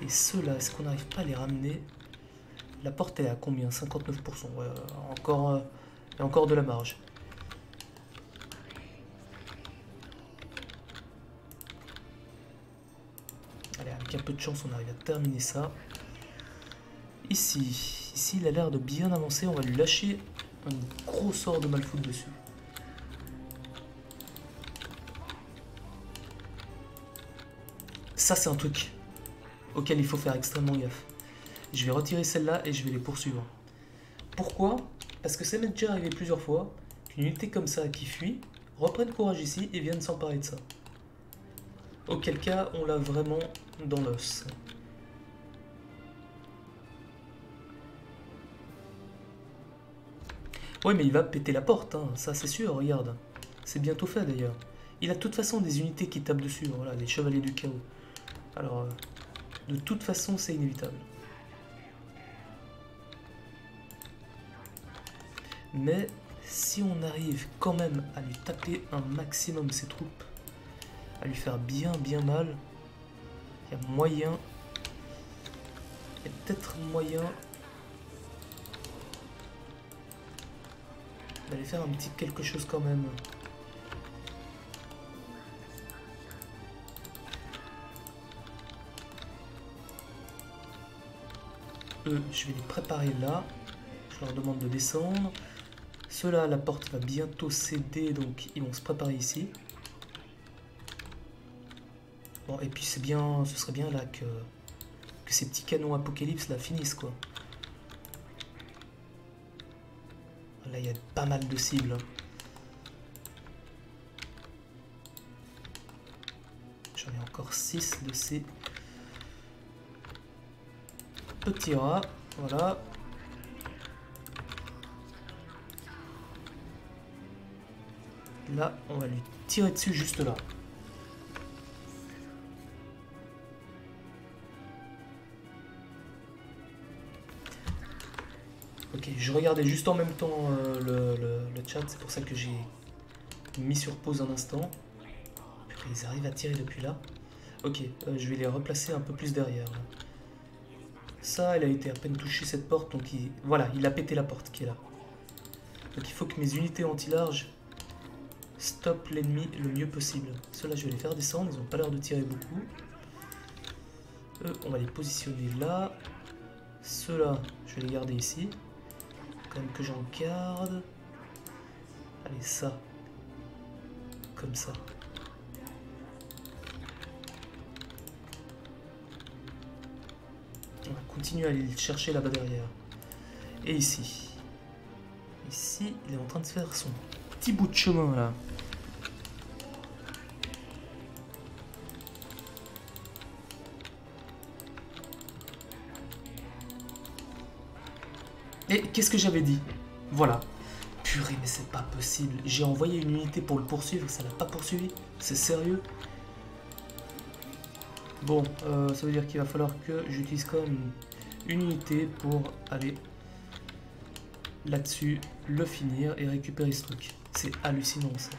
Et ceux-là, est-ce qu'on n'arrive pas à les ramener? La porte est à combien? 59%. Ouais, encore, il y a encore de la marge. Un peu de chance on arrive à terminer ça. Ici il a l'air de bien avancer, on va lui lâcher un gros sort de Malfoot dessus. Ça c'est un truc auquel il faut faire extrêmement gaffe. Je vais retirer celle-là et je vais les poursuivre. Pourquoi? Parce que ça m'est déjà arrivé plusieurs fois qu'une unité comme ça qui fuit reprenne courage ici et vienne s'emparer de ça. Auquel cas on l'a vraiment dans l'os. Ouais mais il va péter la porte, hein. Ça c'est sûr, regarde. C'est bientôt fait d'ailleurs. Il a de toute façon des unités qui tapent dessus, voilà, les chevaliers du chaos. Alors, de toute façon c'est inévitable. Mais si on arrive quand même à lui taper un maximum ses troupes, à lui faire bien mal, il y a moyen, d'aller faire un petit quelque chose quand même. Eux, je vais les préparer là, je leur demande de descendre. Ceux-là, la porte va bientôt céder, donc ils vont se préparer ici. Et puis c'est bien, ce serait bien là que ces petits canons apocalypse là finissent quoi. Là il y a pas mal de cibles. J'en ai encore 6 de ces petits rats, voilà. Là on va lui tirer dessus juste là. Je regardais juste en même temps le chat, c'est pour ça que j'ai mis sur pause un instant. Ils arrivent à tirer depuis là. Ok, je vais les replacer un peu plus derrière. Ça, elle a été à peine touchée cette porte, donc voilà, il a pété la porte qui est là. Donc il faut que mes unités anti-large stoppent l'ennemi le mieux possible. Ceux-là, je vais les faire descendre, ils n'ont pas l'air de tirer beaucoup. Eux, on va les positionner là. Ceux-là, je vais les garder ici. Quand même que j'en garde. Allez, ça. Comme ça. On va continuer à aller le chercher là-bas derrière. Et ici. Ici, il est en train de faire son petit bout de chemin là. Et qu'est-ce que j'avais dit? Voilà. Purée, mais c'est pas possible. J'ai envoyé une unité pour le poursuivre, ça l'a pas poursuivi. C'est sérieux? Bon, ça veut dire qu'il va falloir que j'utilise quand même une unité pour aller là-dessus, le finir et récupérer ce truc. C'est hallucinant ça.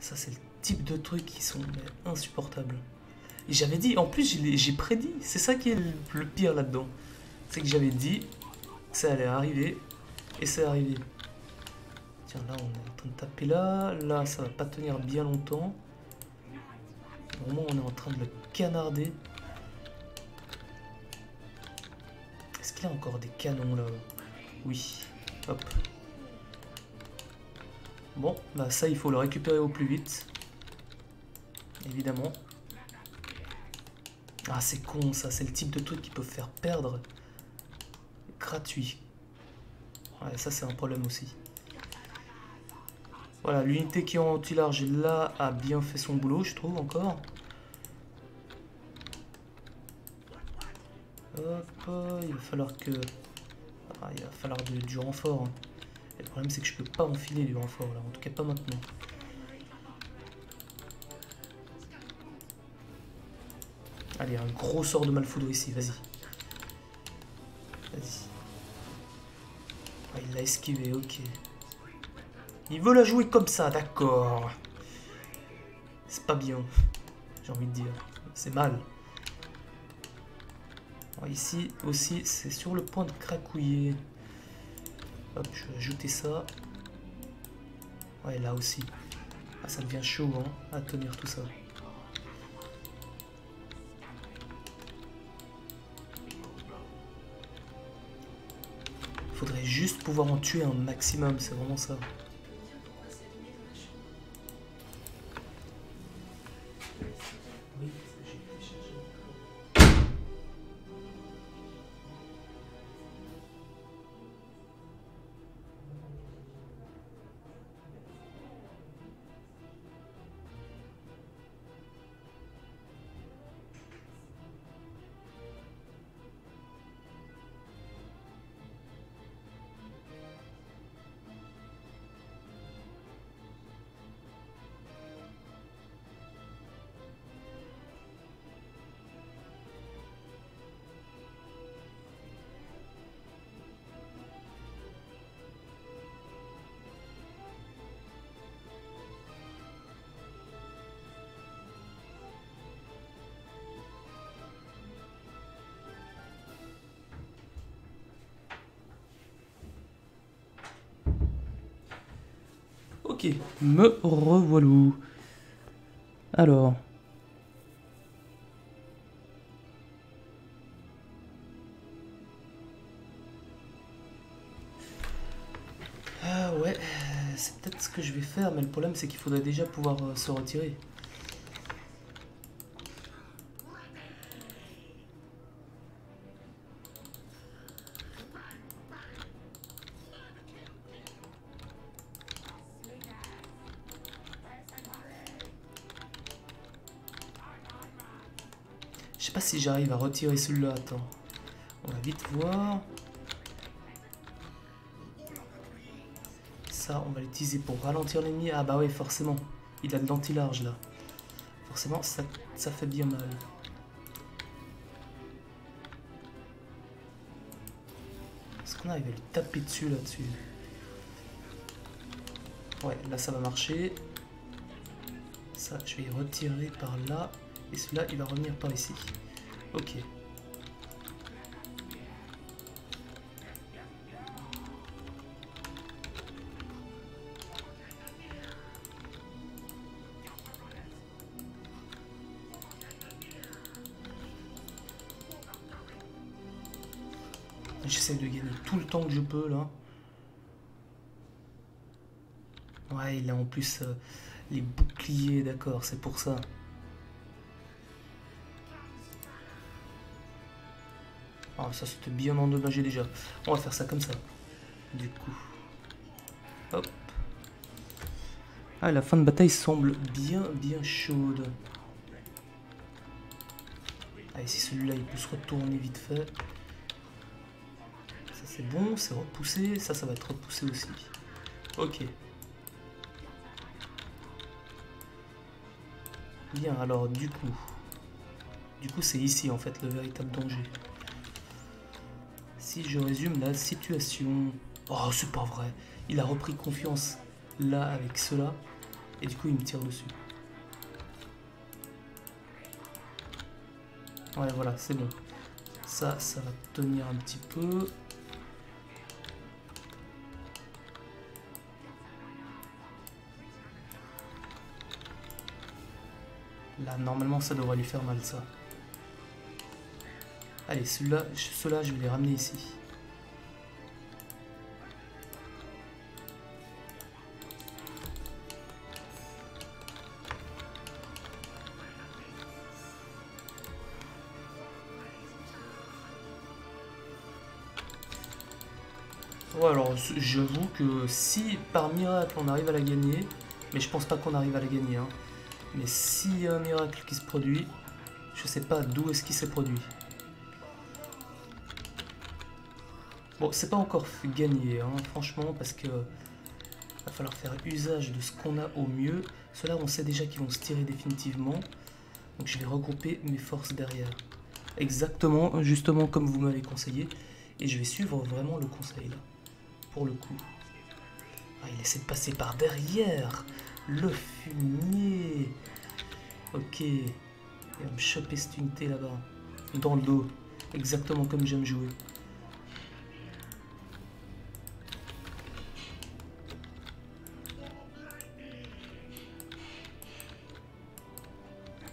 Ça, c'est le type de trucs qui sont insupportables. Et j'avais dit, en plus j'ai prédit, c'est ça qui est le pire là-dedans. C'est que j'avais dit, ça allait arriver, et c'est arrivé. Tiens, là on est en train de taper là, là ça va pas tenir bien longtemps. Vraiment, on est en train de le canarder. Est-ce qu'il y a encore des canons là? Oui. Hop. Bon, bah ça, il faut le récupérer au plus vite. Évidemment. Ah, c'est con ça. C'est le type de truc qui peut faire perdre. Gratuit. Ouais, ça, c'est un problème aussi. Voilà, l'unité qui est en anti-large là a bien fait son boulot, je trouve, encore. Hop, il va falloir que... Ah, il va falloir du renfort. Hein. Et le problème, c'est que je peux pas enfiler du renfort, là. En tout cas, pas maintenant. Allez, un gros sort de Malfoudre ici, vas-y. Vas-y. Ah, il l'a esquivé, ok. Il veut la jouer comme ça, d'accord. C'est pas bien, j'ai envie de dire. C'est mal. Alors ici aussi, c'est sur le point de cracouiller. Hop, je vais ajouter ça. Ouais, là aussi. Ah, ça devient chaud hein, à tenir tout ça. Faudrait juste pouvoir en tuer un maximum, c'est vraiment ça. Ok, me revoilou. Alors. Ah ouais, c'est peut-être ce que je vais faire, mais le problème c'est qu'il faudrait déjà pouvoir se retirer. Si j'arrive à retirer celui-là, attends. On va vite voir. Ça, on va l'utiliser pour ralentir l'ennemi. Ah bah oui, forcément. Il a de l'anti-large là. Forcément, ça fait bien mal. Est-ce qu'on arrive à lui taper dessus là-dessus? Ouais, là ça va marcher. Ça, je vais y retirer par là. Et celui-là, il va revenir par ici. Ok. J'essaie de gagner tout le temps que je peux là. Ouais, il a en plus les boucliers, d'accord, c'est pour ça. Ah, ça c'était bien endommagé déjà. On va faire ça comme ça. Du coup. Hop. Ah, la fin de bataille semble bien chaude. Ah, et si celui-là il peut se retourner vite fait. Ça c'est bon, c'est repoussé. Ça, ça va être repoussé aussi. Ok. Bien, alors du coup c'est ici en fait le véritable danger. Si je résume la situation... Oh, c'est pas vrai. Il a repris confiance là avec cela et du coup il me tire dessus. Ouais, voilà, c'est bon. Ça, ça va tenir un petit peu. Là, normalement, ça devrait lui faire mal, ça. Allez, ceux-là, je vais les ramener ici. Ouais, alors, j'avoue que si, par miracle, on arrive à la gagner, mais je pense pas qu'on arrive à la gagner, hein. Mais s'il y a un miracle qui se produit, je sais pas d'où est-ce qu'il s'est produit. Bon, c'est pas encore gagné, hein, franchement, parce que va falloir faire usage de ce qu'on a au mieux. Ceux-là, on sait déjà qu'ils vont se tirer définitivement. Donc je vais regrouper mes forces derrière. Exactement, justement comme vous m'avez conseillé. Et je vais suivre vraiment le conseil, là, pour le coup. Ah, il essaie de passer par derrière. Le fumier. Ok. Il va me choper cette unité là-bas. Dans le dos. Exactement comme j'aime jouer.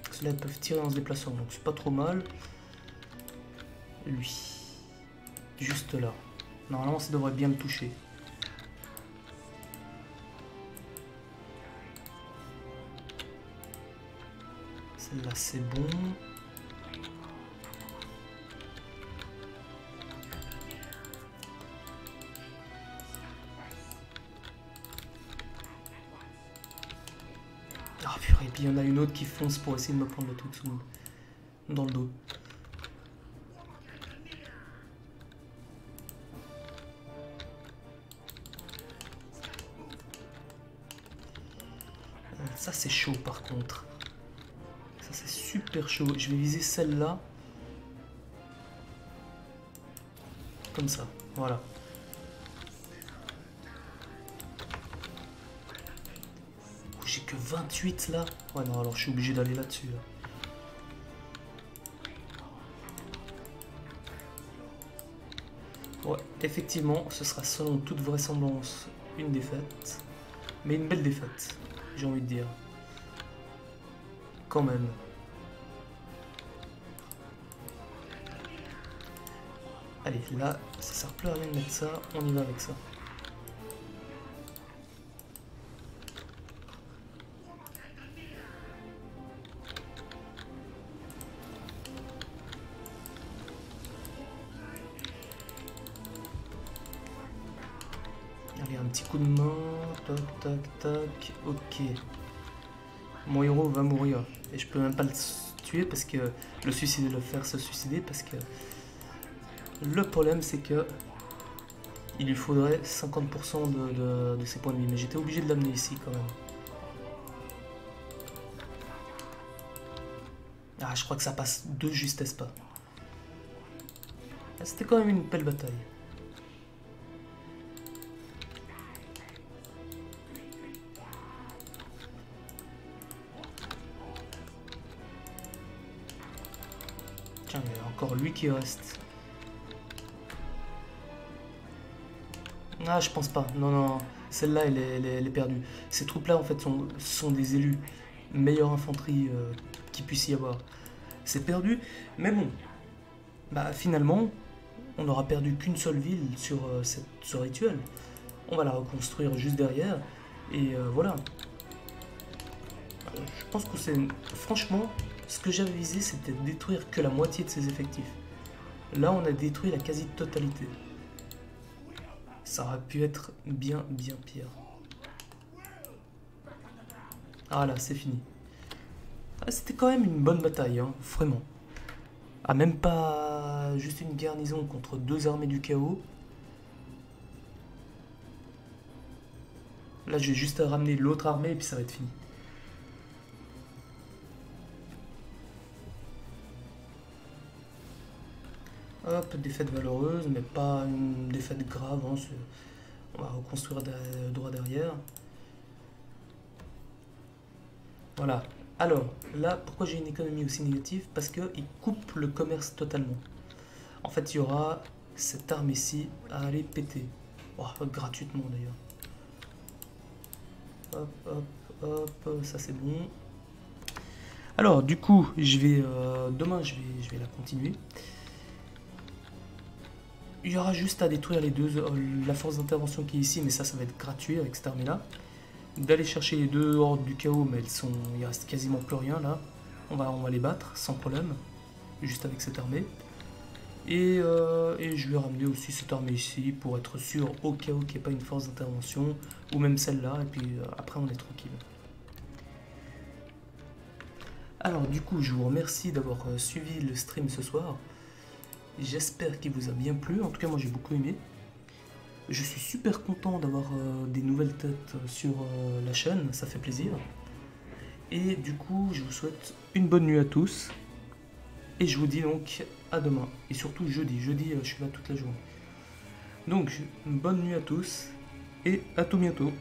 Ceux-là peuvent tirer en se déplaçant. Donc c'est pas trop mal. Lui. Juste là. Normalement ça devrait bien me toucher. Là c'est bon. Ah purée, et puis il y en a une autre qui fonce pour essayer de me prendre le truc sous dans le dos. Ça c'est chaud par contre. C'est super chaud. Je vais viser celle-là. Comme ça. Voilà. Oh, j'ai que 28 là. Ouais, non, alors je suis obligé d'aller là-dessus. Là. Ouais, effectivement, ce sera selon toute vraisemblance une défaite. Mais une belle défaite, j'ai envie de dire. Quand même. Allez, là, ça sert plus à rien de mettre ça, on y va avec ça. Allez, un petit coup de main, tac, tac, tac, ok. Mon héros va mourir. Et je peux même pas le tuer parce que le suicider, le faire se suicider parce que le problème c'est que il lui faudrait 50% de ses points de vie. Mais j'étais obligé de l'amener ici quand même. Ah, je crois que ça passe de justesse pas. Ah, c'était quand même une belle bataille. Lui qui reste. Ah, je pense pas. Non, non, celle-là, elle est perdue. Ces troupes-là, en fait, sont des élus. Meilleure infanterie qu'il puisse y avoir. C'est perdu. Mais bon, bah finalement, on n'aura perdu qu'une seule ville sur ce rituel. On va la reconstruire juste derrière. Et voilà. Je pense que c'est... Franchement, ce que j'avais visé, c'était détruire que la moitié de ses effectifs. Là, on a détruit la quasi-totalité. Ça aurait pu être bien, bien pire. Ah là, c'est fini. Ah, c'était quand même une bonne bataille, hein, vraiment. Ah, même pas juste une garnison contre deux armées du chaos. Là, j'ai juste à ramener l'autre armée et puis ça va être fini. Hop, défaite valeureuse, mais pas une défaite grave. Hein, on va reconstruire droit derrière. Voilà. Alors, là, pourquoi j'ai une économie aussi négative? Parce qu'il coupe le commerce totalement. En fait, il y aura cette arme ici à aller péter. Oh, gratuitement, d'ailleurs. Hop, hop, hop, ça c'est bon. Alors, du coup, je vais... demain, je vais la continuer. Il y aura juste à détruire les deux... la force d'intervention qui est ici, mais ça va être gratuit avec cette armée-là. D'aller chercher les deux hordes du chaos, mais elles sont... il reste quasiment plus rien là. On va les battre sans problème, juste avec cette armée. Et je vais ramener aussi cette armée ici pour être sûr au cas où qu'il n'y ait pas une force d'intervention, ou même celle-là, et puis après on est tranquille. Alors du coup, je vous remercie d'avoir suivi le stream ce soir. J'espère qu'il vous a bien plu, en tout cas moi j'ai beaucoup aimé. Je suis super content d'avoir des nouvelles têtes sur la chaîne, ça fait plaisir. Et du coup, je vous souhaite une bonne nuit à tous. Et je vous dis donc à demain. Et surtout jeudi. Jeudi, je suis là toute la journée. Donc, bonne nuit à tous et à tout bientôt.